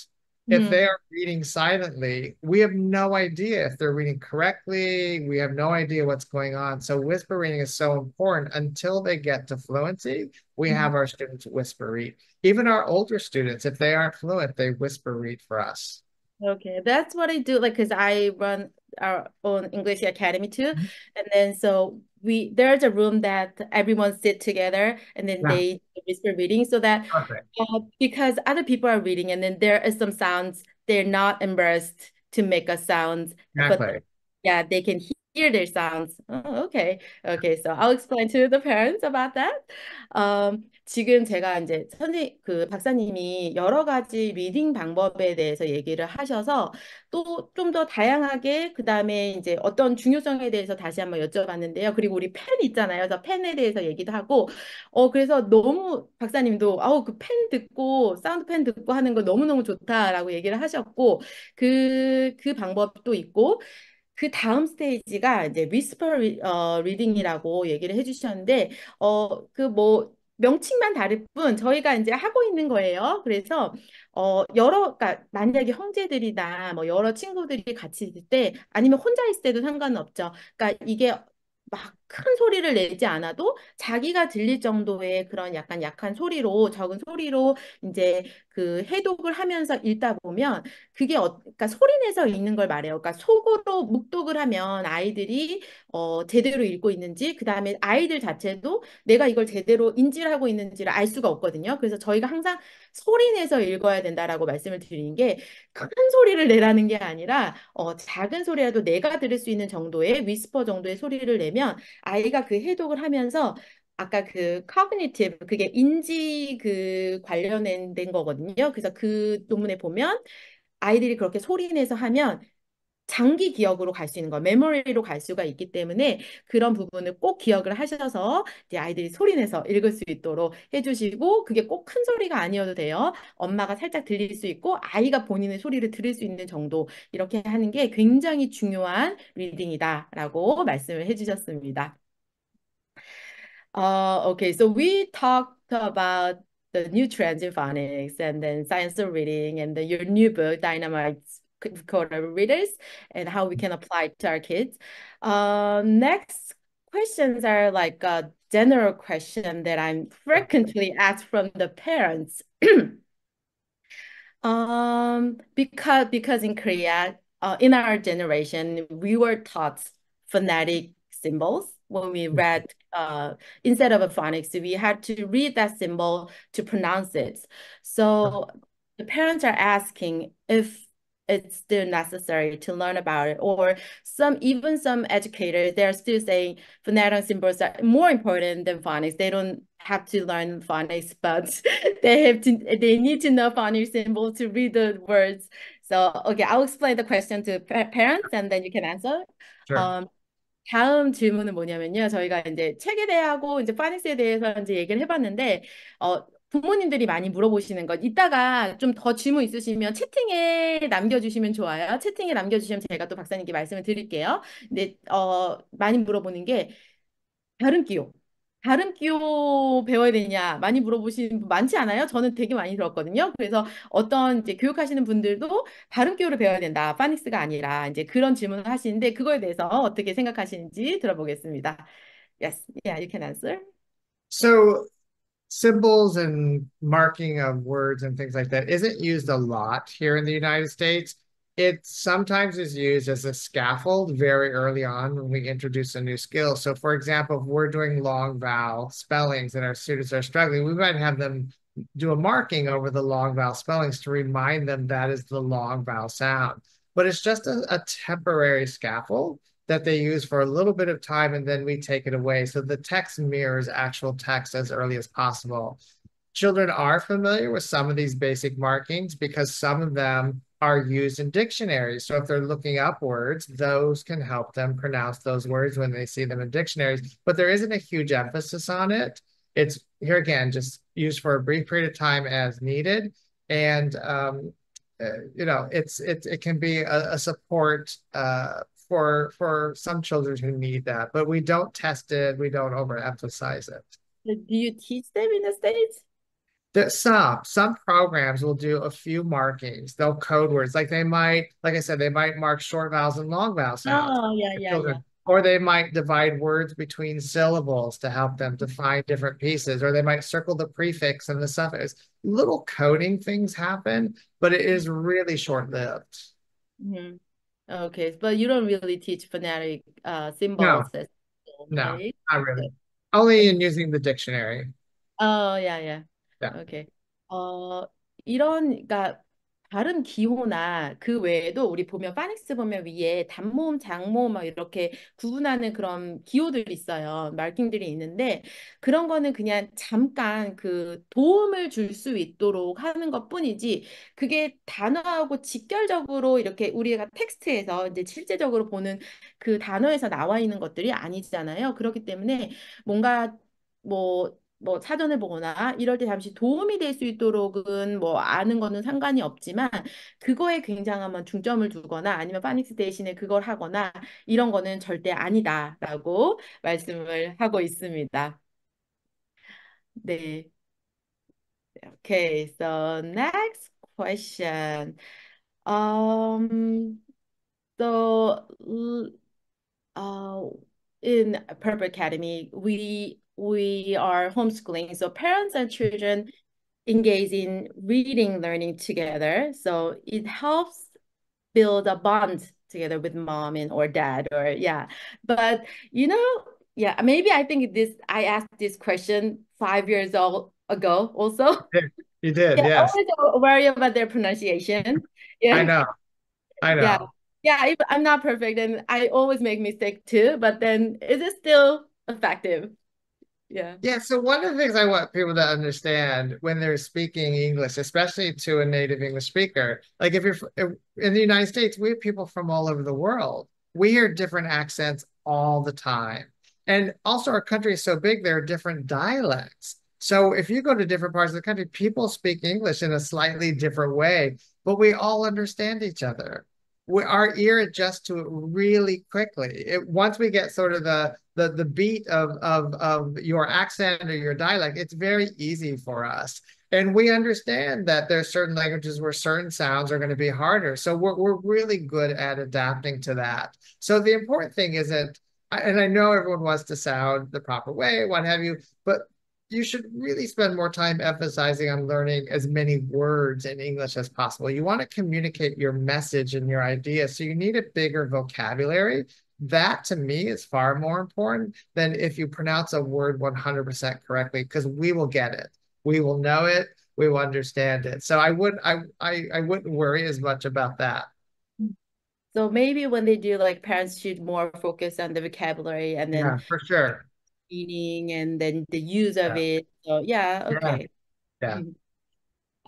mm-hmm. if they are reading silently, we have no idea if they're reading correctly. We have no idea what's going on. So whisper reading is so important. Until they get to fluency, we mm-hmm. have our students whisper read. Even our older students, if they aren't fluent, they whisper read for us. Okay, that's what I do, like, because I run our own English academy too. Mm-hmm. And then so we there's a room that everyone sit together, and then yeah. they whisper reading, so that okay. uh, because other people are reading, and then there is some sounds they're not embarrassed to make a sound. Exactly. But yeah, they can hear their sounds. Oh, okay, okay. So I'll explain to the parents about that. Um, 지금 제가 이제 선생 그 박사님이 여러 가지 리딩 방법에 대해서 얘기를 하셔서 또 좀 더 다양하게 그 다음에 이제 어떤 중요성에 대해서 다시 한번 여쭤봤는데요. 그리고 우리 펜 있잖아요. 그래서 펜에 대해서 얘기도 하고, 어 그래서 너무 박사님도 아우 그 펜 듣고 사운드 펜 듣고 하는 거 너무 너무 좋다라고 얘기를 하셨고, 그 그 방법도 있고. 그 다음 스테이지가 이제 위스퍼 어, 리딩이라고 얘기를 해주셨는데, 어, 그 뭐 명칭만 다를 뿐 저희가 이제 하고 있는 거예요. 그래서 어, 여러 그러니까 만약에 형제들이나 뭐 여러 친구들이 같이 있을 때, 아니면 혼자 있을 때도 상관없죠. 그러니까 이게 막 큰 소리를 내지 않아도 자기가 들릴 정도의 그런 약간 약한 소리로, 적은 소리로 이제 그 해독을 하면서 읽다 보면 그게 어, 그러니까 소리 내서 읽는 걸 말해요. 그러니까 속으로 묵독을 하면 아이들이 어, 제대로 읽고 있는지, 그 다음에 아이들 자체도 내가 이걸 제대로 인지를 하고 있는지를 알 수가 없거든요. 그래서 저희가 항상 소리 내서 읽어야 된다라고 말씀을 드리는 게, 큰 소리를 내라는 게 아니라 어, 작은 소리라도 내가 들을 수 있는 정도의 위스퍼 정도의 소리를 내면 아이가 그 해독을 하면서, 아까 그 cognitive, 그게 인지 그 관련된 거거든요. 그래서 그 논문에 보면 아이들이 그렇게 소리 내서 하면 장기 기억으로 갈 수 있는 거, 메모리로 갈 수가 있기 때문에 그런 부분을 꼭 기억을 하셔서 이제 아이들이 소리 내서 읽을 수 있도록 해주시고, 그게 꼭 큰 소리가 아니어도 돼요. 엄마가 살짝 들릴 수 있고 아이가 본인의 소리를 들을 수 있는 정도, 이렇게 하는 게 굉장히 중요한 리딩이다라고 말씀을 해주셨습니다. Uh, okay, so we talked about the new trends in phonics and then science of reading and the, your new book, Dynamite Decodables Readers, and how we can apply it to our kids. Uh, next questions are like a general question that I'm frequently asked from the parents. um, because, because in Korea, uh, in our generation, we were taught phonetic symbols. When we read, uh, instead of a phonics, we had to read that symbol to pronounce it. So the parents are asking if it's still necessary to learn about it, or some even some educators, they're still saying phonetic symbols are more important than phonics. They don't have to learn phonics, but they have to, they need to know phonics symbols to read the words. So okay, I'll explain the question to parents and then you can answer. Sure. Um, 다음 질문은 뭐냐면요. 저희가 이제 책에 대하고 이제 파닉스에 대해서 이제 얘기를 해봤는데, 어, 부모님들이 많이 물어보시는 것. 이따가 좀 더 질문 있으시면 채팅에 남겨주시면 좋아요. 채팅에 남겨주시면 제가 또 박사님께 말씀을 드릴게요. 근데, 어, 많이 물어보는 게 발음 기호. 발음 기호 배워야 되냐? 많이 물어보시는 분 많지 않아요? 저는 되게 많이 들었거든요. 그래서 어떤 이제 교육하시는 분들도 발음 기호를 배워야 된다. 파닉스가 아니라 이제 그런 질문을 하시는데 그거에 대해서 어떻게 생각하시는지 들어보겠습니다. Yes, yeah, you can answer. So symbols and marking of words and things like that isn't used a lot here in the United States. It sometimes is used as a scaffold very early on when we introduce a new skill. So for example, if we're doing long vowel spellings and our students are struggling, we might have them do a marking over the long vowel spellings to remind them that is the long vowel sound. But it's just a, a temporary scaffold that they use for a little bit of time and then we take it away. So the text mirrors actual text as early as possible. Children are familiar with some of these basic markings because some of them are used in dictionaries. So if they're looking up words, those can help them pronounce those words when they see them in dictionaries, but there isn't a huge emphasis on it. It's here again, just used for a brief period of time as needed. And, um, uh, you know, it's, it, it can be a, a support uh, for, for some children who need that, but we don't test it. We don't overemphasize it. Do you teach them in the States? There's some, some programs will do a few markings. They'll code words. Like they might, like I said, they might mark short vowels and long vowel sounds. Oh, yeah, yeah, yeah. Or they might divide words between syllables to help them define different pieces. Or they might circle the prefix and the suffix. Little coding things happen, but it is really short-lived. Mm-hmm. Okay, but you don't really teach phonetic uh, symbols. No, no, right? Not really. Only in using the dictionary. Oh, yeah, yeah. 오케이. 어, 이런, 그러니까 발음 기호나 그 외에도 우리 보면 파닉스 보면 위에 단모음, 장모음 막 이렇게 구분하는 그런 기호들이 있어요. 마킹들이 있는데 그런 거는 그냥 잠깐 그 도움을 줄 수 있도록 하는 것뿐이지 그게 단어하고 직결적으로 이렇게 우리가 텍스트에서 이제 실제적으로 보는 그 단어에서 나와 있는 것들이 아니잖아요. 그렇기 때문에 뭔가 뭐 뭐 사전을 보거나 이럴 때 잠시 도움이 될 수 있도록은 뭐 아는 거는 상관이 없지만 그거에 굉장한 중점을 두거나 아니면 파닉스 대신에 그걸 하거나 이런 거는 절대 아니다라고 말씀을 하고 있습니다. 네. Okay, so next question. Um, so, uh, in Purple Academy, we We are homeschooling, so parents and children engage in reading learning together. So it helps build a bond together with mom and or dad or yeah. But you know, yeah, maybe I think this I asked this question five years old ago also. You did, yeah, yes. I always worry about their pronunciation. Yeah. I know. I know. Yeah, yeah if I'm not perfect and I always make mistakes too, but then is it still effective? Yeah. Yeah. So one of the things I want people to understand when they're speaking English, especially to a native English speaker, like if you're if, in the United States, we have people from all over the world. We hear different accents all the time. And also our country is so big, there are different dialects. So if you go to different parts of the country, people speak English in a slightly different way, but we all understand each other. We, our ear adjusts to it really quickly. It, once we get sort of the the the beat of, of of your accent or your dialect, it's very easy for us. And we understand that there's certain languages where certain sounds are going to be harder. So we're we're really good at adapting to that. So the important thing isn't, and I know everyone wants to sound the proper way, what have you, but you should really spend more time emphasizing on learning as many words in English as possible. You want to communicate your message and your ideas. So you need a bigger vocabulary. That to me is far more important than if you pronounce a word one hundred percent correctly, because we will get it. We will know it. We will understand it. So I would, I, I, I wouldn't worry as much about that. So maybe when they do, like parents should more focus on the vocabulary and then yeah, for sure. meaning and then the use of yeah. it. So yeah, okay. Yeah. yeah.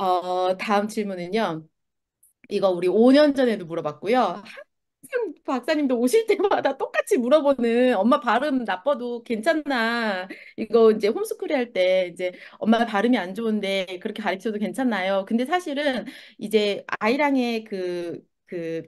어, 다음 질문은요. 이거 우리 오 년 전에도 물어봤고요. 박사님도 오실 때마다 똑같이 물어보는, 엄마 발음 나빠도 괜찮나, 이거 이제 홈스쿨이 할 때 이제 엄마 발음이 안 좋은데 그렇게 가르쳐도 괜찮나요? 근데 사실은 이제 아이랑의 그, 그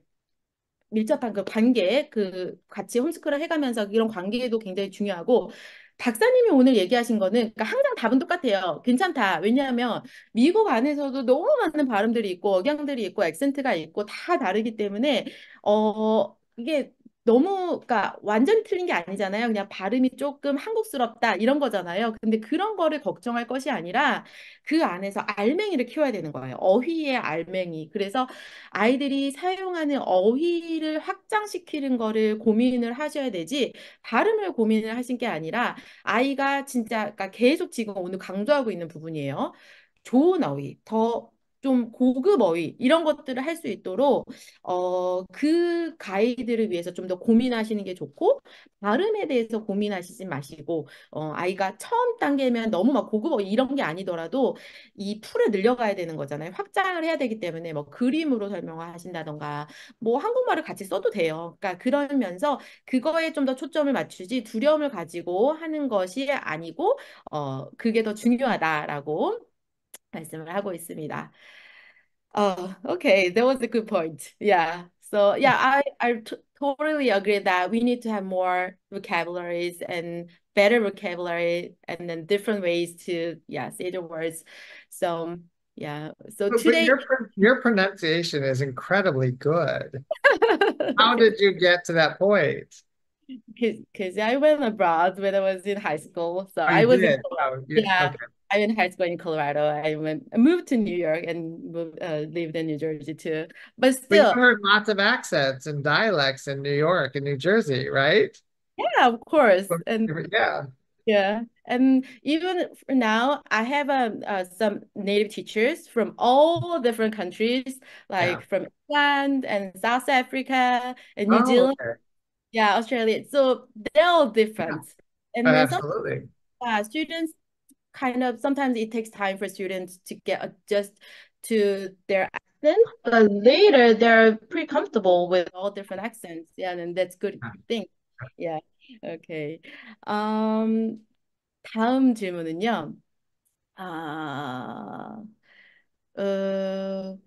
밀접한 그 관계, 그 같이 홈스쿨을 해가면서 이런 관계도 굉장히 중요하고, 박사님이 오늘 얘기하신 거는, 그러니까 항상 답은 똑같아요. 괜찮다. 왜냐하면 미국 안에서도 너무 많은 발음들이 있고 억양들이 있고 액센트가 있고 다 다르기 때문에 어 이게 너무, 그러니까 완전히 틀린 게 아니잖아요. 그냥 발음이 조금 한국스럽다 이런 거잖아요. 근데 그런 거를 걱정할 것이 아니라 그 안에서 알맹이를 키워야 되는 거예요. 어휘의 알맹이. 그래서 아이들이 사용하는 어휘를 확장시키는 거를 고민을 하셔야 되지, 발음을 고민을 하신 게 아니라, 아이가 진짜, 그러니까 계속 지금 오늘 강조하고 있는 부분이에요. 좋은 어휘, 더 좀 고급 어휘 이런 것들을 할 수 있도록 어, 그 가이드를 위해서 좀 더 고민하시는 게 좋고, 발음에 대해서 고민하시지 마시고, 어, 아이가 처음 단계면 너무 막 고급 어휘 이런 게 아니더라도 이 풀을 늘려가야 되는 거잖아요. 확장을 해야 되기 때문에 뭐 그림으로 설명을 하신다던가 뭐 한국말을 같이 써도 돼요. 그러니까 그러면서 그거에 좀 더 초점을 맞추지, 두려움을 가지고 하는 것이 아니고 어, 그게 더 중요하다라고 말씀을 하고 있습니다. Oh, okay, that was a good point. Yeah. So, yeah, I I t totally agree that we need to have more vocabularies and better vocabulary and then different ways to, yeah, say the words. So, yeah. So but today your, your pronunciation is incredibly good. How did you get to that point? Because I went abroad when I was in high school. So I, I was in oh, yeah. yeah. Okay. I'm in high school in Colorado. I went, I moved to New York and moved, uh, lived in New Jersey too. But still, we've heard lots of accents and dialects in New York and New Jersey, right? Yeah, of course. And yeah, yeah, and even for now, I have um, uh, some native teachers from all different countries, like yeah. from England and South Africa and New oh, Zealand, okay. yeah, Australia. So they're all different, yeah. and oh, absolutely, yeah, uh, students. Kind of sometimes it takes time for students to get adjust to their accent, but later they're pretty comfortable with all different accents. Yeah, and that's good thing. Yeah. Okay. Um, 다음 질문은요. 아, 어,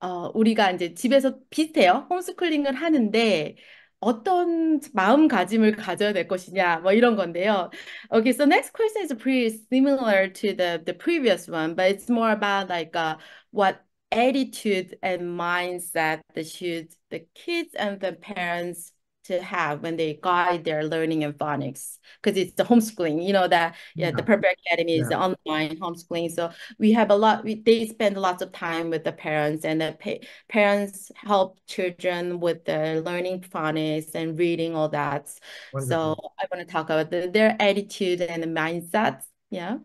어, 우리가 이제 집에서 비슷해요. 홈스쿨링을 하는데. 어떤 마음가짐을 가져야 될 것이냐 뭐 이런 건데요. Okay, so next question is pretty similar to the the previous one, but it's more about like uh, what attitude and mindset that should the kids and the parents to have when they guide their learning in phonics, because it's the homeschooling. You know that yeah, yeah. the Purple Academy is yeah. online homeschooling, so we have a lot. We, they spend lots of time with the parents, and the pa parents help children with the learning phonics and reading all that. Wonderful. So I want to talk about the, their attitude and the mindset. Yeah,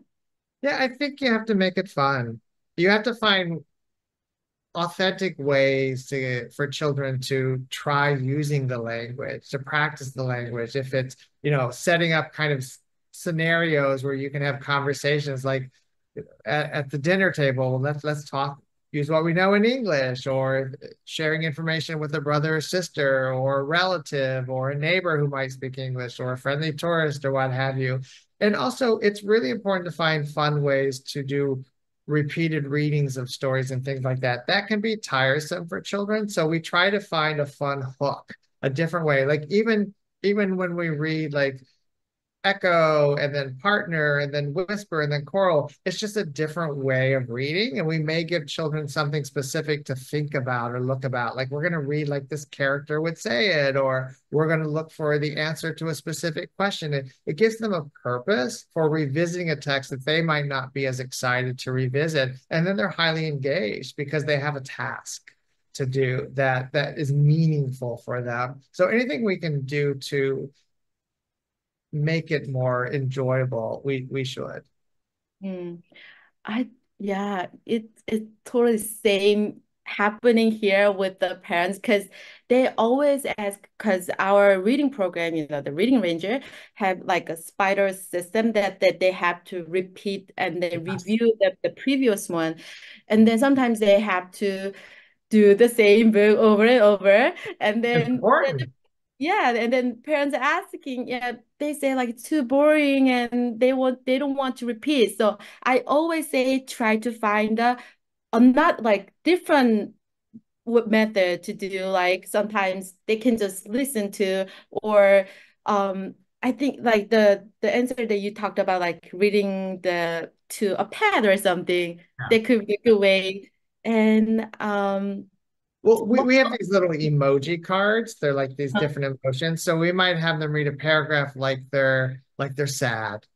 yeah. I think you have to make it fun. You have to find authentic ways to, for children to try using the language, to practice the language. If it's, you know, setting up kind of scenarios where you can have conversations like at, at the dinner table, let's, let's talk, use what we know in English, or sharing information with a brother or sister or a relative or a neighbor who might speak English or a friendly tourist or what have you. And also it's really important to find fun ways to do repeated readings of stories and things like that. That can be tiresome for children. So we try to find a fun hook, a different way. Like even, even when we read like echo and then partner and then whisper and then choral, it's just a different way of reading. And we may give children something specific to think about or look about. Like we're going to read like this character would say it, or we're going to look for the answer to a specific question. It, it gives them a purpose for revisiting a text that they might not be as excited to revisit. And then they're highly engaged because they have a task to do that that is meaningful for them. So anything we can do to make it more enjoyable, we we should. Mm. I yeah, it it's totally same happening here with the parents, because they always ask, because our reading program, you know, the Reading Ranger have like a spider system that that they have to repeat and they yes. review the, the previous one, and then sometimes they have to do the same book over and over, and then Important. yeah, and then parents are asking, yeah, they say like it's too boring and they want they don't want to repeat. So I always say try to find a, a not like different method to do. Like sometimes they can just listen to, or um I think like the the answer that you talked about, like reading the to a pad or something, yeah. that could be a good way. And um well, we, we have these little emoji cards. They're like these different emotions. So we might have them read a paragraph like they're like they're sad.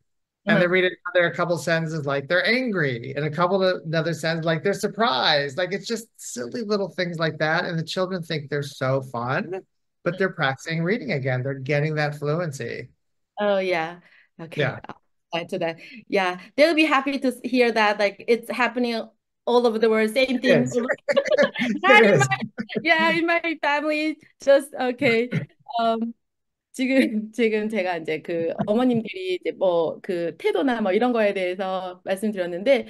And they read another a couple sentences like they're angry, and a couple of another sentence like they're surprised. Like it's just silly little things like that. And the children think they're so fun, but they're practicing reading again. They're getting that fluency. Oh yeah. Okay. Yeah. I'll add to that. Yeah. They'll be happy to hear that. Like it's happening all over the world, same thing. in my, yeah, in my family, just okay. Um, 지금 지금 제가 이제 그 어머님들이 이제 뭐 그 태도나 뭐 이런 거에 대해서 말씀드렸는데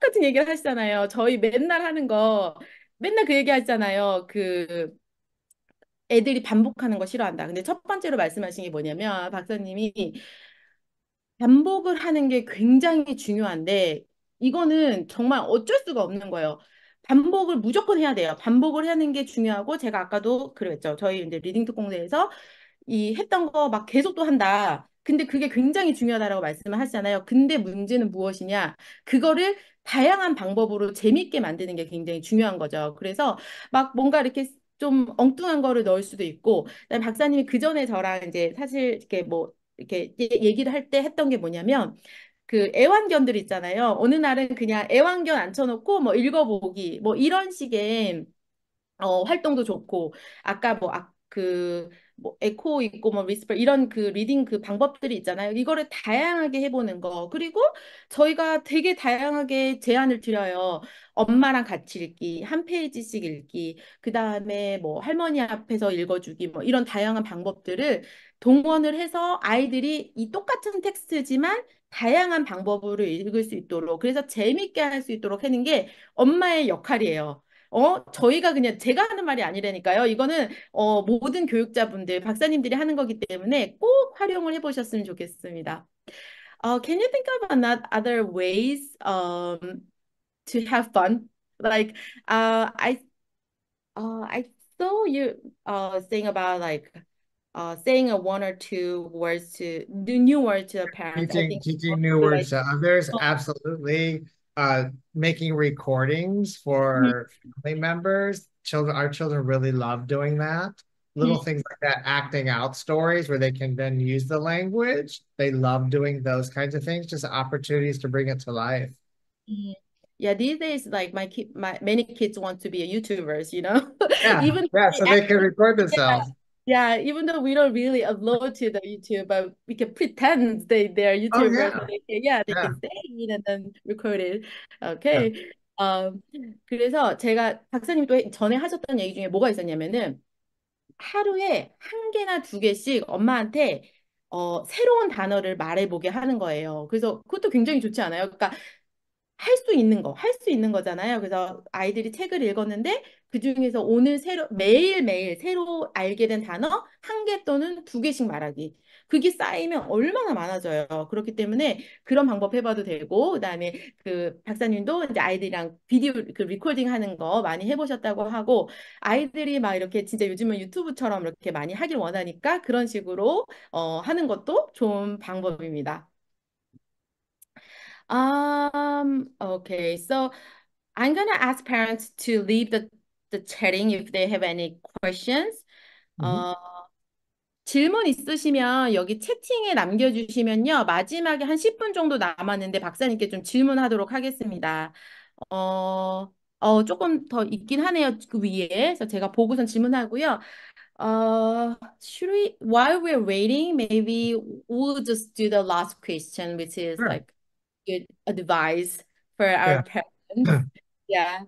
똑같은 얘기를 하시잖아요. 저희 맨날 하는 거, 맨날 그 얘기 하시잖아요. 그 애들이 반복하는 거 싫어한다. 근데 첫 번째로 말씀하신 게 뭐냐면 박사님이 반복을 하는 게 굉장히 중요한데. 이거는 정말 어쩔 수가 없는 거예요. 반복을 무조건 해야 돼요. 반복을 하는 게 중요하고, 제가 아까도 그랬죠. 저희 이제 리딩 특공대에서 이 했던 거 막 계속 또 한다. 근데 그게 굉장히 중요하다라고 말씀을 하시잖아요. 근데 문제는 무엇이냐? 그거를 다양한 방법으로 재밌게 만드는 게 굉장히 중요한 거죠. 그래서 막 뭔가 이렇게 좀 엉뚱한 거를 넣을 수도 있고, 그다음에 박사님이 그 전에 저랑 이제 사실 이렇게 뭐 이렇게 얘기를 할 때 했던 게 뭐냐면, 그 애완견들 있잖아요. 어느 날은 그냥 애완견 앉혀놓고 뭐 읽어보기 뭐 이런 식의 어, 활동도 좋고, 아까 뭐 그 뭐 에코 있고 뭐 리스퍼 이런 그 리딩 그 방법들이 있잖아요. 이거를 다양하게 해보는 거. 그리고 저희가 되게 다양하게 제안을 드려요. 엄마랑 같이 읽기, 한 페이지씩 읽기, 그 다음에 뭐 할머니 앞에서 읽어주기, 뭐 이런 다양한 방법들을 동원을 해서 아이들이 이 똑같은 텍스트지만 다양한 방법으로 읽을 수 있도록, 그래서 재미있게 할 수 있도록 하는 게 엄마의 역할이에요. 어, 저희가 그냥 제가 하는 말이 아니라니까요. 이거는 어, 모든 교육자분들, 박사님들이 하는 거기 때문에 꼭 활용을 해보셨으면 좋겠습니다. Uh, can you think of other ways um, to have fun? Like, uh, I, uh, I saw you uh, saying about like Uh, saying a one or two words to do new words to the parents. Teaching, I think teaching new words to others, absolutely. Uh, making recordings for mm-hmm. family members. Children, our children really love doing that. Little mm-hmm. things like that, acting out stories where they can then use the language. They love doing those kinds of things, just opportunities to bring it to life. Mm-hmm. Yeah, these days, like my kid, my many kids want to be a YouTubers, you know? Yeah, Even yeah so they can record themselves. Yeah. Yeah, even though we don't really upload to the YouTube, but we can pretend they, they're YouTubers. Oh, yeah. So they can, yeah, they yeah. can say it and then record it. Okay. Yeah. Um, 그래서 제가 박사님 또 전에 하셨던 얘기 중에 뭐가 있었냐면은, 하루에 한 개나 두 개씩 엄마한테 어, 새로운 단어를 말해보게 하는 거예요. 그래서 그것도 굉장히 좋지 않아요? 그러니까 할 수 있는 거, 할 수 있는 거잖아요. 그래서 아이들이 책을 읽었는데 그중에서 오늘 새로 매일매일 새로 알게 된 단어 한 개 또는 두 개씩 말하기. 그게 쌓이면 얼마나 많아져요. 그렇기 때문에 그런 방법 해봐도 되고, 그다음에 그 박사님도 이제 아이들이랑 비디오 그 리코딩 하는 거 많이 해보셨다고 하고, 아이들이 막 이렇게 진짜 요즘은 유튜브처럼 이렇게 많이 하길 원하니까 그런 식으로 어, 하는 것도 좋은 방법입니다. Um, okay, so I'm gonna ask parents to leave the, the chatting if they have any questions. Mm-hmm. 어, 질문 있으시면 여기 채팅에 남겨주시면요. 마지막에 한 십 분 정도 남았는데 박사님께 좀 질문하도록 하겠습니다. 어, 어, 조금 더 있긴 하네요. 그 위에. 그래서 제가 보고선 질문하고요. Uh, should we, while we're waiting, maybe we'll just do the last question, which is sure. like, good advice for our yeah. parents. Yeah.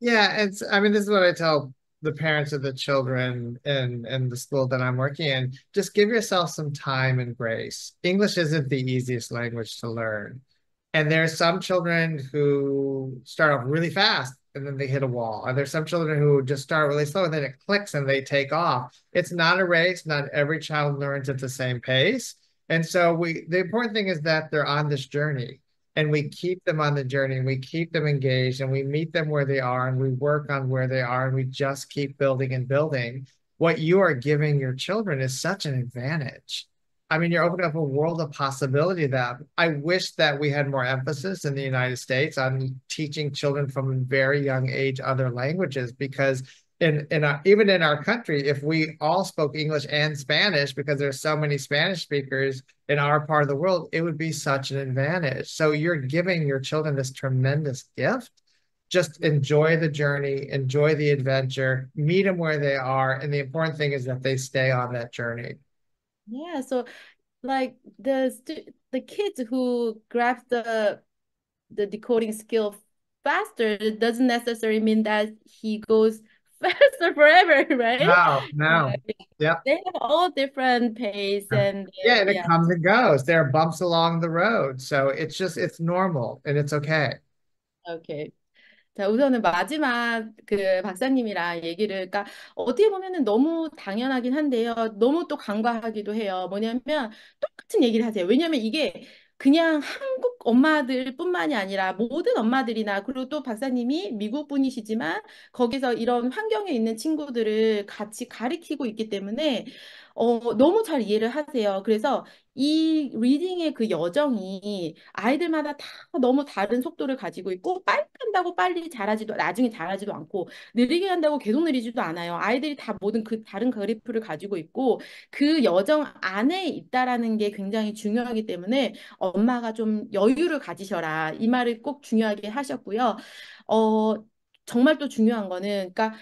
Yeah, it's, I mean, this is what I tell the parents of the children in, in the school that I'm working in. Just give yourself some time and grace. English isn't the easiest language to learn. And there's some children who start off really fast and then they hit a wall. And there's some children who just start really slow and then it clicks and they take off. It's not a race. Not every child learns at the same pace. And so we, the important thing is that they're on this journey and we keep them on the journey and we keep them engaged and we meet them where they are and we work on where they are and we just keep building and building. What you are giving your children is such an advantage. I mean, you're opening up a world of possibility that I wish that we had more emphasis in the United States on teaching children from a very young age other languages, because in, in our, even in our country, if we all spoke English and Spanish, because there's so many Spanish speakers in our part of the world, it would be such an advantage. So you're giving your children this tremendous gift. Just enjoy the journey, enjoy the adventure, meet them where they are. And the important thing is that they stay on that journey. Yeah, so like the the kids who grab the the decoding skill faster, it doesn't necessarily mean that he goes faster forever, right? No, no. Like, yeah, they have all different pace, yeah. and yeah, and yeah. It comes and goes. There are bumps along the road, so it's just it's normal and it's okay. Okay. 자, 우선은 마지막 그 박사님이랑 얘기를, 그러니까 어떻게 보면은 너무 당연하긴 한데요. 너무 또 간과하기도 해요. 뭐냐면 똑같은 얘기를 하세요. 왜냐면 이게 그냥 한국 엄마들뿐만이 아니라 모든 엄마들이나, 그리고 또 박사님이 미국 분이시지만 거기서 이런 환경에 있는 친구들을 같이 가리키고 있기 때문에 어, 너무 잘 이해를 하세요. 그래서 이 리딩의 그 여정이 아이들마다 다 너무 다른 속도를 가지고 있고, 빨리 간다고 빨리 잘하지도, 나중에 잘하지도 않고, 느리게 간다고 계속 느리지도 않아요. 아이들이 다 모든 그 다른 그래프를 가지고 있고, 그 여정 안에 있다라는 게 굉장히 중요하기 때문에 엄마가 좀 여유를 가지셔라, 이 말을 꼭 중요하게 하셨고요. 어, 정말 또 중요한 거는, 그러니까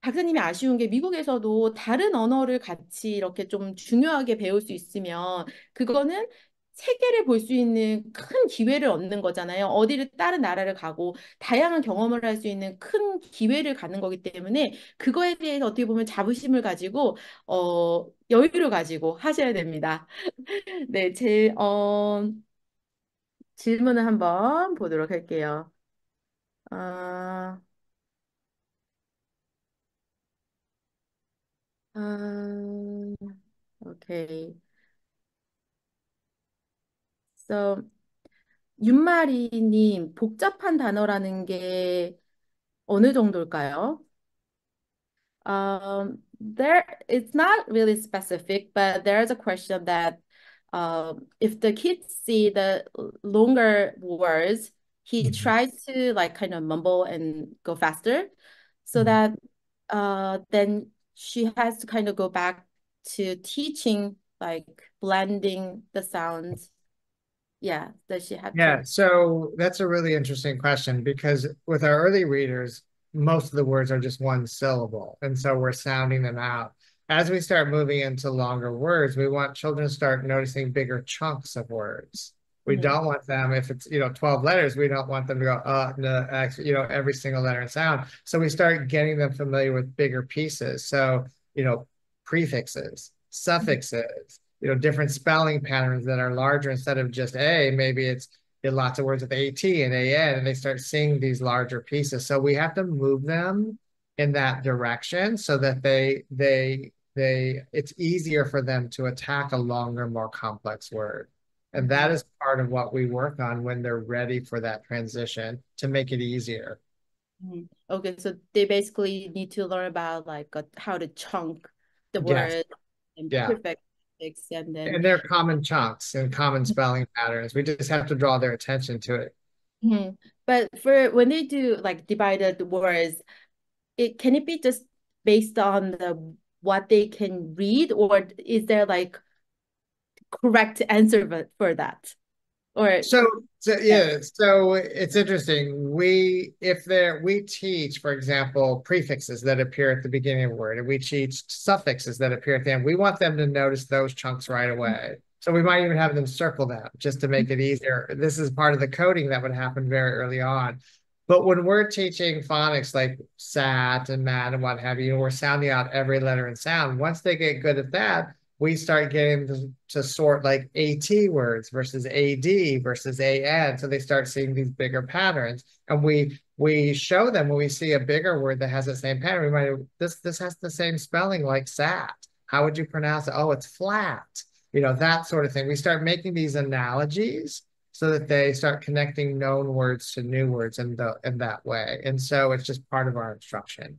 박사님이 아쉬운 게 미국에서도 다른 언어를 같이 이렇게 좀 중요하게 배울 수 있으면 그거는 세계를 볼 수 있는 큰 기회를 얻는 거잖아요. 어디를 다른 나라를 가고 다양한 경험을 할 수 있는 큰 기회를 갖는 거기 때문에 그거에 대해서 어떻게 보면 자부심을 가지고 어, 여유를 가지고 하셔야 됩니다. 네, 제 어, 질문을 한번 보도록 할게요. 어... Um, okay. So, 윤마리님, 복잡한 단어라는 게 어느 정도일까요? Um, there, it's not really specific, but there's a question that um, if the kids see the longer words, he tries to like kind of mumble and go faster, so that uh, then she has to kind of go back to teaching, like blending the sounds. Yeah, does she have Yeah, to... so that's a really interesting question, because with our early readers, most of the words are just one syllable. And so we're sounding them out. As we start moving into longer words, we want children to start noticing bigger chunks of words. We mm-hmm. don't want them, if it's, you know, twelve letters, we don't want them to go, uh, no, X, you know, every single letter and sound. So we start getting them familiar with bigger pieces. So, you know, prefixes, suffixes, you know, different spelling patterns that are larger instead of just A, maybe it's you know, lots of words with A T and A N, and they start seeing these larger pieces. So we have to move them in that direction so that they, they, they, it's easier for them to attack a longer, more complex word. And that is part of what we work on when they're ready for that transition to make it easier. Okay, so they basically need to learn about like a, how to chunk the yes. word and yeah. perfect fix and then. And they're common chunks and common spelling patterns. We just have to draw their attention to it. Mm-hmm. But for when they do like divided words, it can it be just based on the what they can read, or is there like correct answer for that? Or so, so yeah, so it's interesting. We if there we teach, for example, prefixes that appear at the beginning of a word, and we teach suffixes that appear at the end. We want them to notice those chunks right away. So we might even have them circle them just to make it easier. This is part of the coding that would happen very early on. But when we're teaching phonics like sat and mat and what have you, we're sounding out every letter and sound. Once they get good at that, we start getting to, to sort like AT words versus A D versus A N. So they start seeing these bigger patterns. And we we show them when we see a bigger word that has the same pattern, we might, this, this has the same spelling like sat. How would you pronounce it? Oh, it's flat. You know, that sort of thing. We start making these analogies so that they start connecting known words to new words in, the, in that way. And so it's just part of our instruction.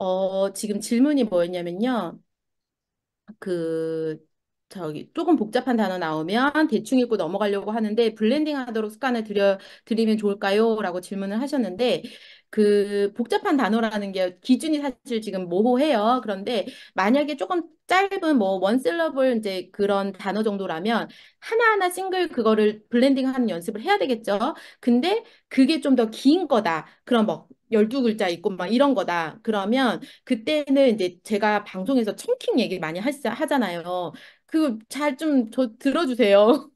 어, 지금 질문이 뭐였냐면요. 그 저기 조금 복잡한 단어 나오면 대충 읽고 넘어가려고 하는데 블렌딩 하도록 습관을 들여 드리면 좋을까요? 라고 질문을 하셨는데, 그 복잡한 단어라는 게 기준이 사실 지금 모호해요. 그런데 만약에 조금 짧은 뭐 원실러블 이제 그런 단어 정도라면 하나하나 싱글 그거를 블렌딩하는 연습을 해야 되겠죠. 근데 그게 좀 더 긴 거다. 그럼 뭐 열두 글자 있고 막 이런 거다. 그러면 그때는 이제 제가 방송에서 청킹 얘기 많이 하, 하잖아요. 그거 잘 좀 저 들어주세요.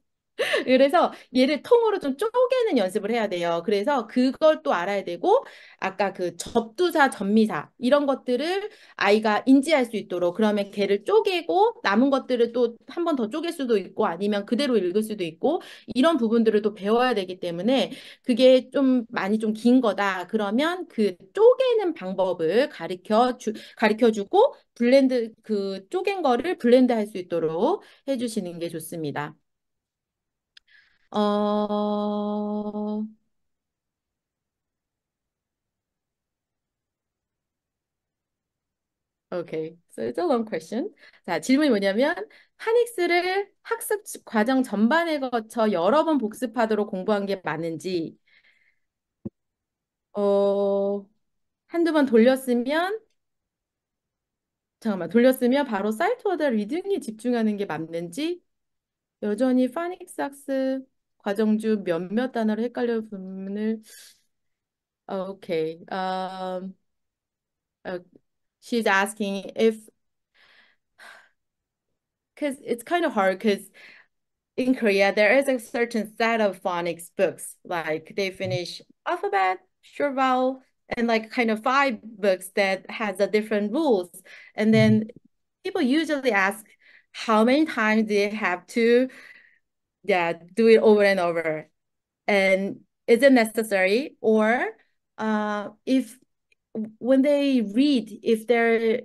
그래서 얘를 통으로 좀 쪼개는 연습을 해야 돼요. 그래서 그걸 또 알아야 되고, 아까 그 접두사, 접미사 이런 것들을 아이가 인지할 수 있도록, 그러면 걔를 쪼개고 남은 것들을 또 한 번 더 쪼갤 수도 있고 아니면 그대로 읽을 수도 있고, 이런 부분들을 또 배워야 되기 때문에 그게 좀 많이 좀 긴 거다. 그러면 그 쪼개는 방법을 가르쳐 주, 가르쳐 주고 블렌드, 그 쪼갠 거를 블렌드 할 수 있도록 해주시는 게 좋습니다. 어... Okay, so it's a long question. 자, 질문이 뭐냐면, 파닉스를 학습 과정 전반에 거쳐 여러 번 복습하도록 공부한 게 맞는지, 어, 한두 번 돌렸으면, 잠깐만, 돌렸으면 바로 사이트워드 리딩에 집중하는 게 맞는지, 여전히 파닉스 학습 과정 중 몇몇 단어를 헷갈려 부분을 okay. Um, uh, she's asking if, because it's kind of hard because in Korea there is a certain set of phonics books, like they finish alphabet, short vowel, and like kind of five books that has a different rules. And then people usually ask how many times do you have to yeah, do it over and over? And is it necessary? Or uh, if when they read, if there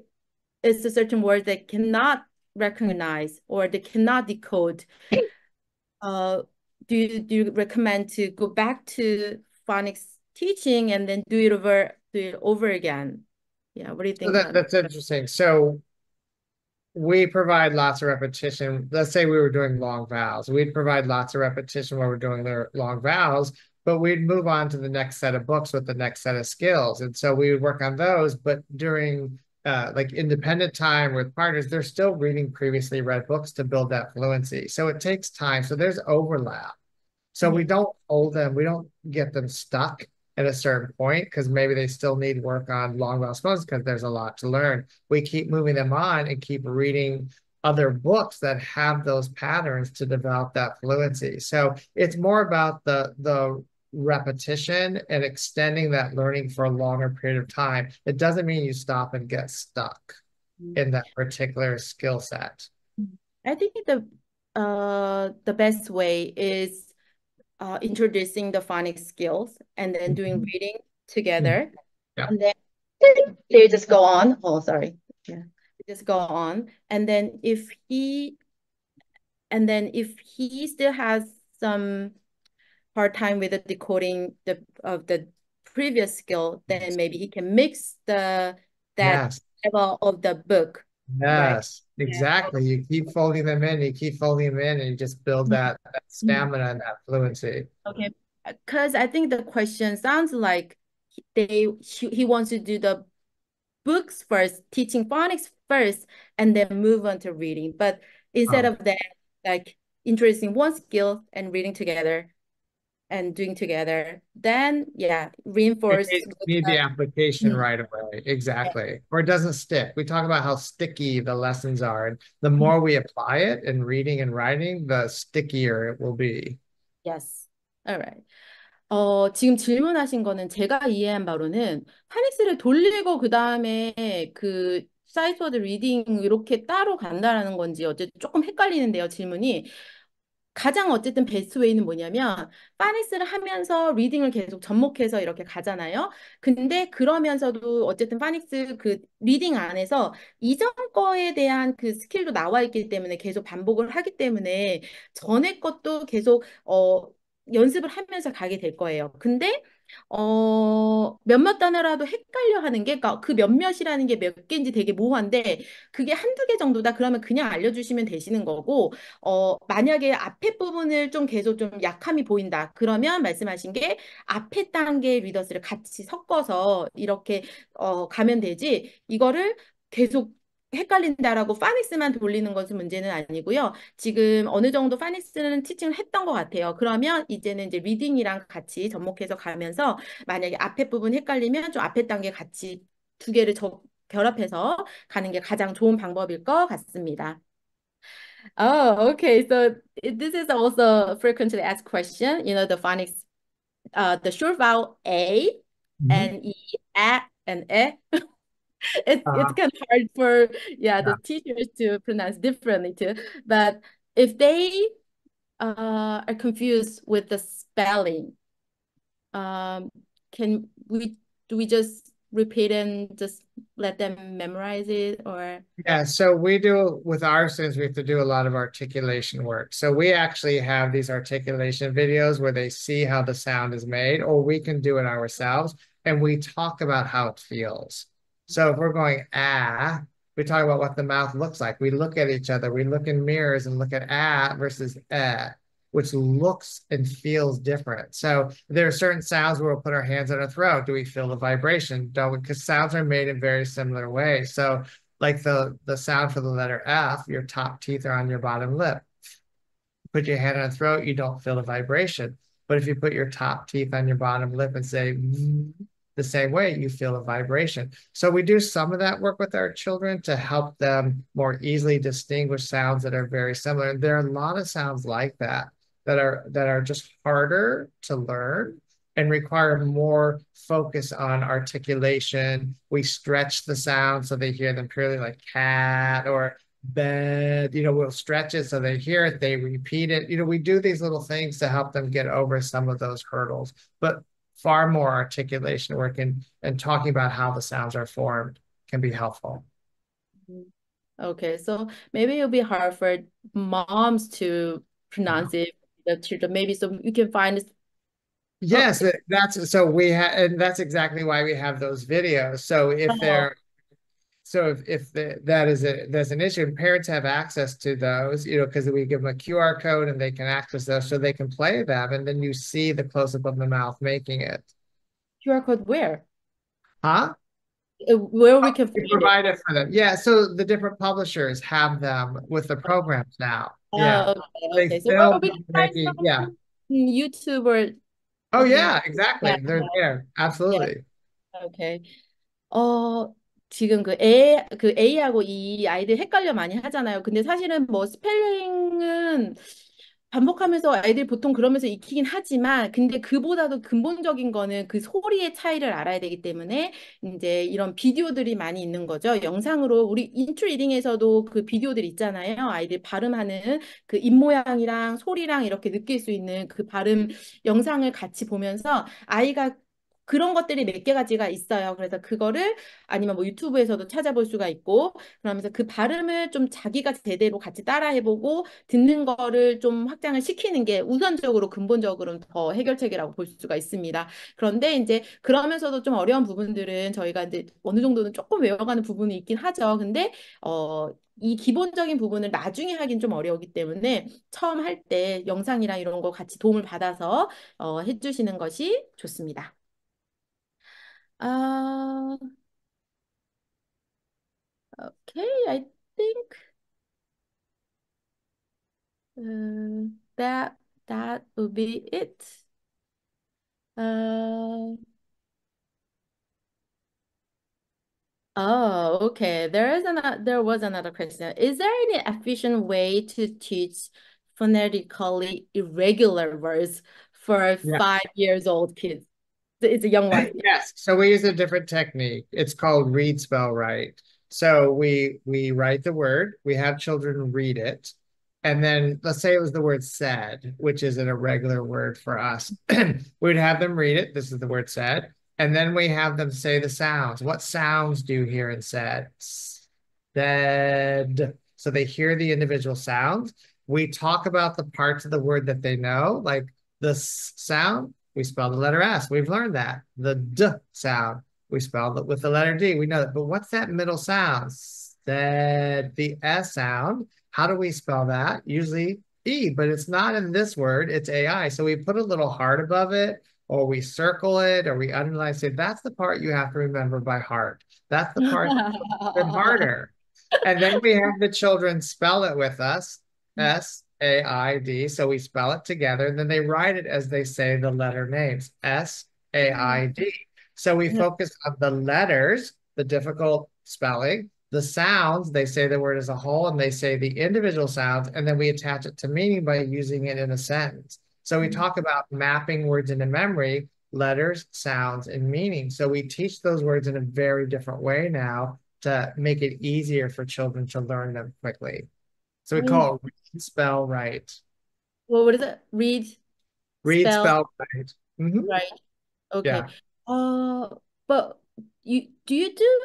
is a certain word they cannot recognize or they cannot decode, uh, do, you, do you recommend to go back to phonics teaching and then do it over, do it over again? Yeah, what do you think? So that, that's interesting. So we provide lots of repetition. Let's say we were doing long vowels. We'd provide lots of repetition while we're doing long vowels, but we'd move on to the next set of books with the next set of skills. And so we would work on those, but during uh, like independent time with partners, they're still reading previously read books to build that fluency. So it takes time. So there's overlap. So we don't hold them, we don't get them stuck at a certain point, because maybe they still need work on long vowel spellings because there's a lot to learn. We keep moving them on and keep reading other books that have those patterns to develop that fluency. So it's more about the, the repetition and extending that learning for a longer period of time. It doesn't mean you stop and get stuck in that particular skill set. I think the, uh, the best way is Uh, introducing the phonics skills and then doing reading together, yeah. And then they just go on. Oh, sorry, yeah, they just go on. And then if he, and then if he still has some hard time with the decoding the of the previous skill, then maybe he can mix the that yes. level of the book. Yes, right. Exactly. Yeah. You keep folding them in, you keep folding them in, and you just build that, that stamina and that fluency. Okay, because I think the question sounds like they he, he wants to do the books first, teaching phonics first, and then move on to reading. But instead oh. of that, like introducing one skill and reading together and doing together, then yeah, reinforce. It need the application right away, exactly. Yeah. Or it doesn't stick. We talk about how sticky the lessons are, and the more we apply it in reading and writing, the stickier it will be. Yes. All right. 어, 지금 질문하신 거는 제가 이해한 바로는 파닉스를 돌리고 그 다음에 그 사이언스 오브 리딩 이렇게 따로 간다라는 건지 어쨌든 조금 헷갈리는데요. 질문이 가장 어쨌든 베스트 웨이는 뭐냐면 파닉스를 하면서 리딩을 계속 접목해서 이렇게 가잖아요. 근데 그러면서도 어쨌든 파닉스 그 리딩 안에서 이전 거에 대한 그 스킬도 나와 있기 때문에 계속 반복을 하기 때문에 전에 것도 계속 어 연습을 하면서 가게 될 거예요. 근데 어 몇몇 단어라도 헷갈려 하는 게, 그러니까 그 몇몇이라는 게 몇 개인지 되게 모호한데 그게 한두 개 정도다 그러면 그냥 알려주시면 되시는 거고, 어 만약에 앞에 부분을 좀 계속 좀 약함이 보인다 그러면 말씀하신 게 앞에 단계의 리더스를 같이 섞어서 이렇게 어 가면 되지, 이거를 계속 헷갈린다라고 파닉스만 돌리는 것은 문제는 아니고요. 지금 어느 정도 파닉스는 티칭을 했던 것 같아요. 그러면 이제는 이제 리딩이랑 같이 접목해서 가면서 만약에 앞에 부분 헷갈리면 좀 앞에 단계 같이 두 개를 저, 결합해서 가는 게 가장 좋은 방법일 것 같습니다. Oh, okay. So this is also a frequently asked question. You know, the phonics, uh, the short vowel A mm-hmm. and E, A and E. It's, uh, it's kind of hard for yeah, yeah the teachers to pronounce differently too. But if they uh, are confused with the spelling, um, can we do we just repeat and just let them memorize it or? Yeah, so we do with our students. We have to do a lot of articulation work. So we actually have these articulation videos where they see how the sound is made, or we can do it ourselves, and we talk about how it feels. So if we're going, ah, we talk about what the mouth looks like. We look at each other. We look in mirrors and look at ah versus eh, which looks and feels different. So there are certain sounds where we'll put our hands on our throat. Do we feel the vibration? Don't we? Because sounds are made in very similar ways. So like the, the sound for the letter F, your top teeth are on your bottom lip. Put your hand on the throat, you don't feel the vibration. But if you put your top teeth on your bottom lip and say, mm, the same way, you feel a vibration. So we do some of that work with our children to help them more easily distinguish sounds that are very similar. And there are a lot of sounds like that that are that are just harder to learn and require more focus on articulation. We stretch the sound so they hear them purely, like cat or bed. You know, we'll stretch it so they hear it, they repeat it. You know, we do these little things to help them get over some of those hurdles. But far more articulation work and, and talking about how the sounds are formed can be helpful. Okay, so maybe it'll be hard for moms to pronounce it, the children, maybe so you can find it. Yes, okay. that's, so we have, and that's exactly why we have those videos. So if uh-huh. they're, so if, if the, that is a, that's an issue, and parents have access to those, you know, because we give them a Q R code and they can access those so they can play them. And then you see the close-up of the mouth making it. Q R code where? Huh? Where we can we provide it for them. Yeah, so the different publishers have them with the programs now. Oh, yeah. Okay, okay. So we making, yeah. YouTube or... Oh, yeah, exactly. Yeah. They're there. Absolutely. Yeah. Okay. Oh... 지금 그 A, 그 A하고 E 아이들 헷갈려 많이 하잖아요. 근데 사실은 뭐 스펠링은 반복하면서 아이들 보통 그러면서 익히긴 하지만, 근데 그보다도 근본적인 거는 그 소리의 차이를 알아야 되기 때문에 이제 이런 비디오들이 많이 있는 거죠. 영상으로 우리 인출 리딩에서도 그 비디오들 있잖아요. 아이들 발음하는 그 입모양이랑 소리랑 이렇게 느낄 수 있는 그 발음 영상을 같이 보면서 아이가 그런 것들이 몇 개 가지가 있어요. 그래서 그거를 아니면 뭐 유튜브에서도 찾아볼 수가 있고, 그러면서 그 발음을 좀 자기가 제대로 같이 따라해보고 듣는 거를 좀 확장을 시키는 게 우선적으로 근본적으로는 더 해결책이라고 볼 수가 있습니다. 그런데 이제 그러면서도 좀 어려운 부분들은 저희가 이제 어느 정도는 조금 외워가는 부분이 있긴 하죠. 근데 어, 이 기본적인 부분을 나중에 하긴 좀 어려우기 때문에 처음 할 때 영상이랑 이런 거 같이 도움을 받아서 어, 해주시는 것이 좋습니다. Uh, okay, I think uh, that that would be it. Uh, oh, okay. There is another. There was another question. Is there any efficient way to teach phonetically irregular words for yeah. five years old kids? It's a young one. Yes. So we use a different technique. It's called read, spell, write. So we we write the word, we have children read it, and then let's say it was the word sad, which is an irregular word for us. We'd have them read it, this is the word sad, and then we have them say the sounds. What sounds do you hear in sad? Sad. So they hear the individual sounds. We talk about the parts of the word that they know, like the s sound, we spell the letter S, we've learned that. The D sound, we spell it with the letter D, we know that. But what's that middle sound? That the S sound, how do we spell that? Usually E, but it's not in this word, it's A I. So we put a little heart above it, or we circle it, or we underline, say, that's the part you have to remember by heart. That's the part that's harder. And then we have the children spell it with us, S A I D. So we spell it together, and then they write it as they say the letter names, S A I D. So we yeah. focus on the letters, the difficult spelling, the sounds, they say the word as a whole, and they say the individual sounds, and then we attach it to meaning by using it in a sentence. So we talk about mapping words into memory, letters, sounds, and meaning. So we teach those words in a very different way now to make it easier for children to learn them quickly. So we call it read, spell, write. Well, what is it? Read, read, spell, spell write. Mm-hmm. Right. Okay. Yeah. Uh, but you do you do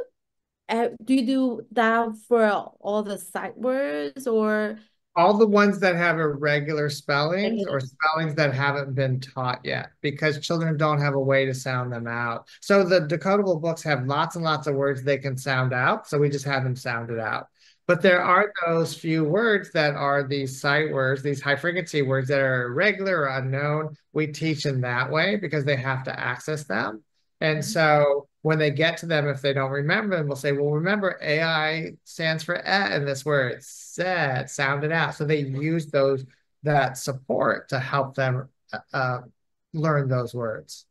uh, do you do that for all the sight words, or all the ones that have irregular spellings or spellings that haven't been taught yet, because children don't have a way to sound them out? So the decodable books have lots and lots of words they can sound out, so we just have them sound it out. But there are those few words that are these sight words, these high frequency words that are irregular or unknown. We teach in that way because they have to access them. And so when they get to them, if they don't remember them, we'll say, well, remember A I stands for eh in this word, said, sound it out. So they use those, that support to help them uh, learn those words.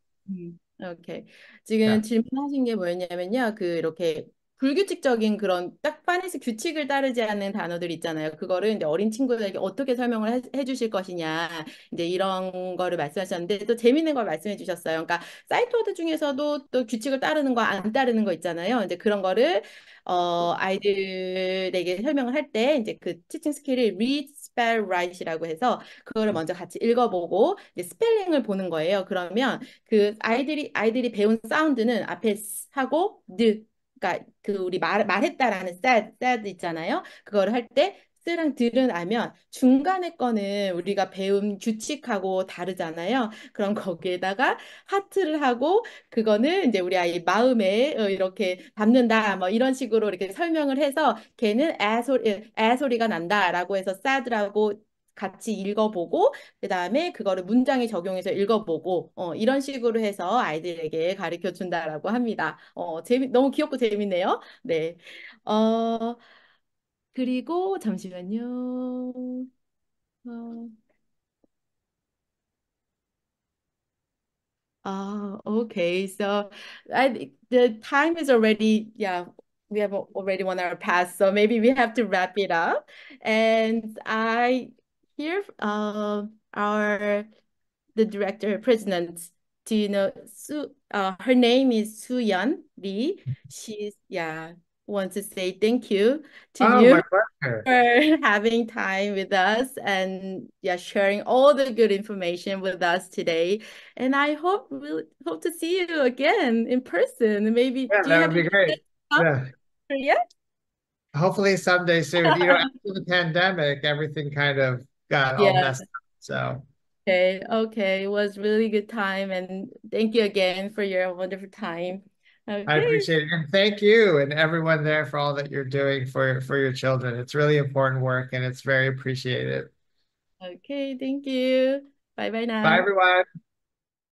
Okay. 지금 yeah. 질문하신 게 뭐였냐면요. 그 이렇게 불규칙적인 그런 딱 파란색 규칙을 따르지 않는 단어들 있잖아요. 그거를 이제 어린 친구들에게 어떻게 설명을 해, 해 주실 것이냐, 이제 이런 거를 말씀하셨는데, 또 재밌는 걸 말씀해 주셨어요. 그러니까 사이트워드 중에서도 또 규칙을 따르는 거 안 따르는 거 있잖아요. 이제 그런 거를 어 아이들에게 설명을 할 때 이제 그 티칭 스킬을 read, spell, write이라고 해서 그거를 먼저 같이 읽어보고 이제 스펠링을 보는 거예요. 그러면 그 아이들이 아이들이 배운 사운드는 앞에 하고 느 그러니까 그 우리 말, 말했다라는 sad, sad 있잖아요. 그거를 할 때 쓰랑 들은 알면 중간에 거는 우리가 배운 규칙하고 다르잖아요. 그럼 거기에다가 하트를 하고 그거는 이제 우리 아이 마음에 이렇게 담는다 뭐 이런 식으로 이렇게 설명을 해서 걔는 애 소리, 애 소리가 난다라고 해서 sad라고 같이 읽어보고 그 다음에 그거를 문장에 적용해서 읽어보고 어, 이런 식으로 해서 아이들에게 가르쳐 준다라고 합니다. 어, 재미, 너무 귀엽고 재밌네요. 네. 어, 그리고 잠시만요. 어. 아, okay. So I, the time is already, yeah. we have already one hour past, so maybe we have to wrap it up. And I. Here uh, are the director, president. Do you know Su? Uh, her name is Soo-yeon Lee. She's yeah. Wants to say thank you to oh, you for having time with us and yeah, sharing all the good information with us today. And I hope we we'll, hope to see you again in person. Maybe yeah, that would be great. Yeah. yeah. Hopefully someday soon. You know, after the pandemic, everything kind of. Got all yeah. messed up, so. Okay, okay. It was really good time, and thank you again for your wonderful time. Okay. I appreciate it, and thank you and everyone there for all that you're doing for, for your children. It's really important work, and it's very appreciated. Okay, thank you. Bye-bye now. Bye, everyone.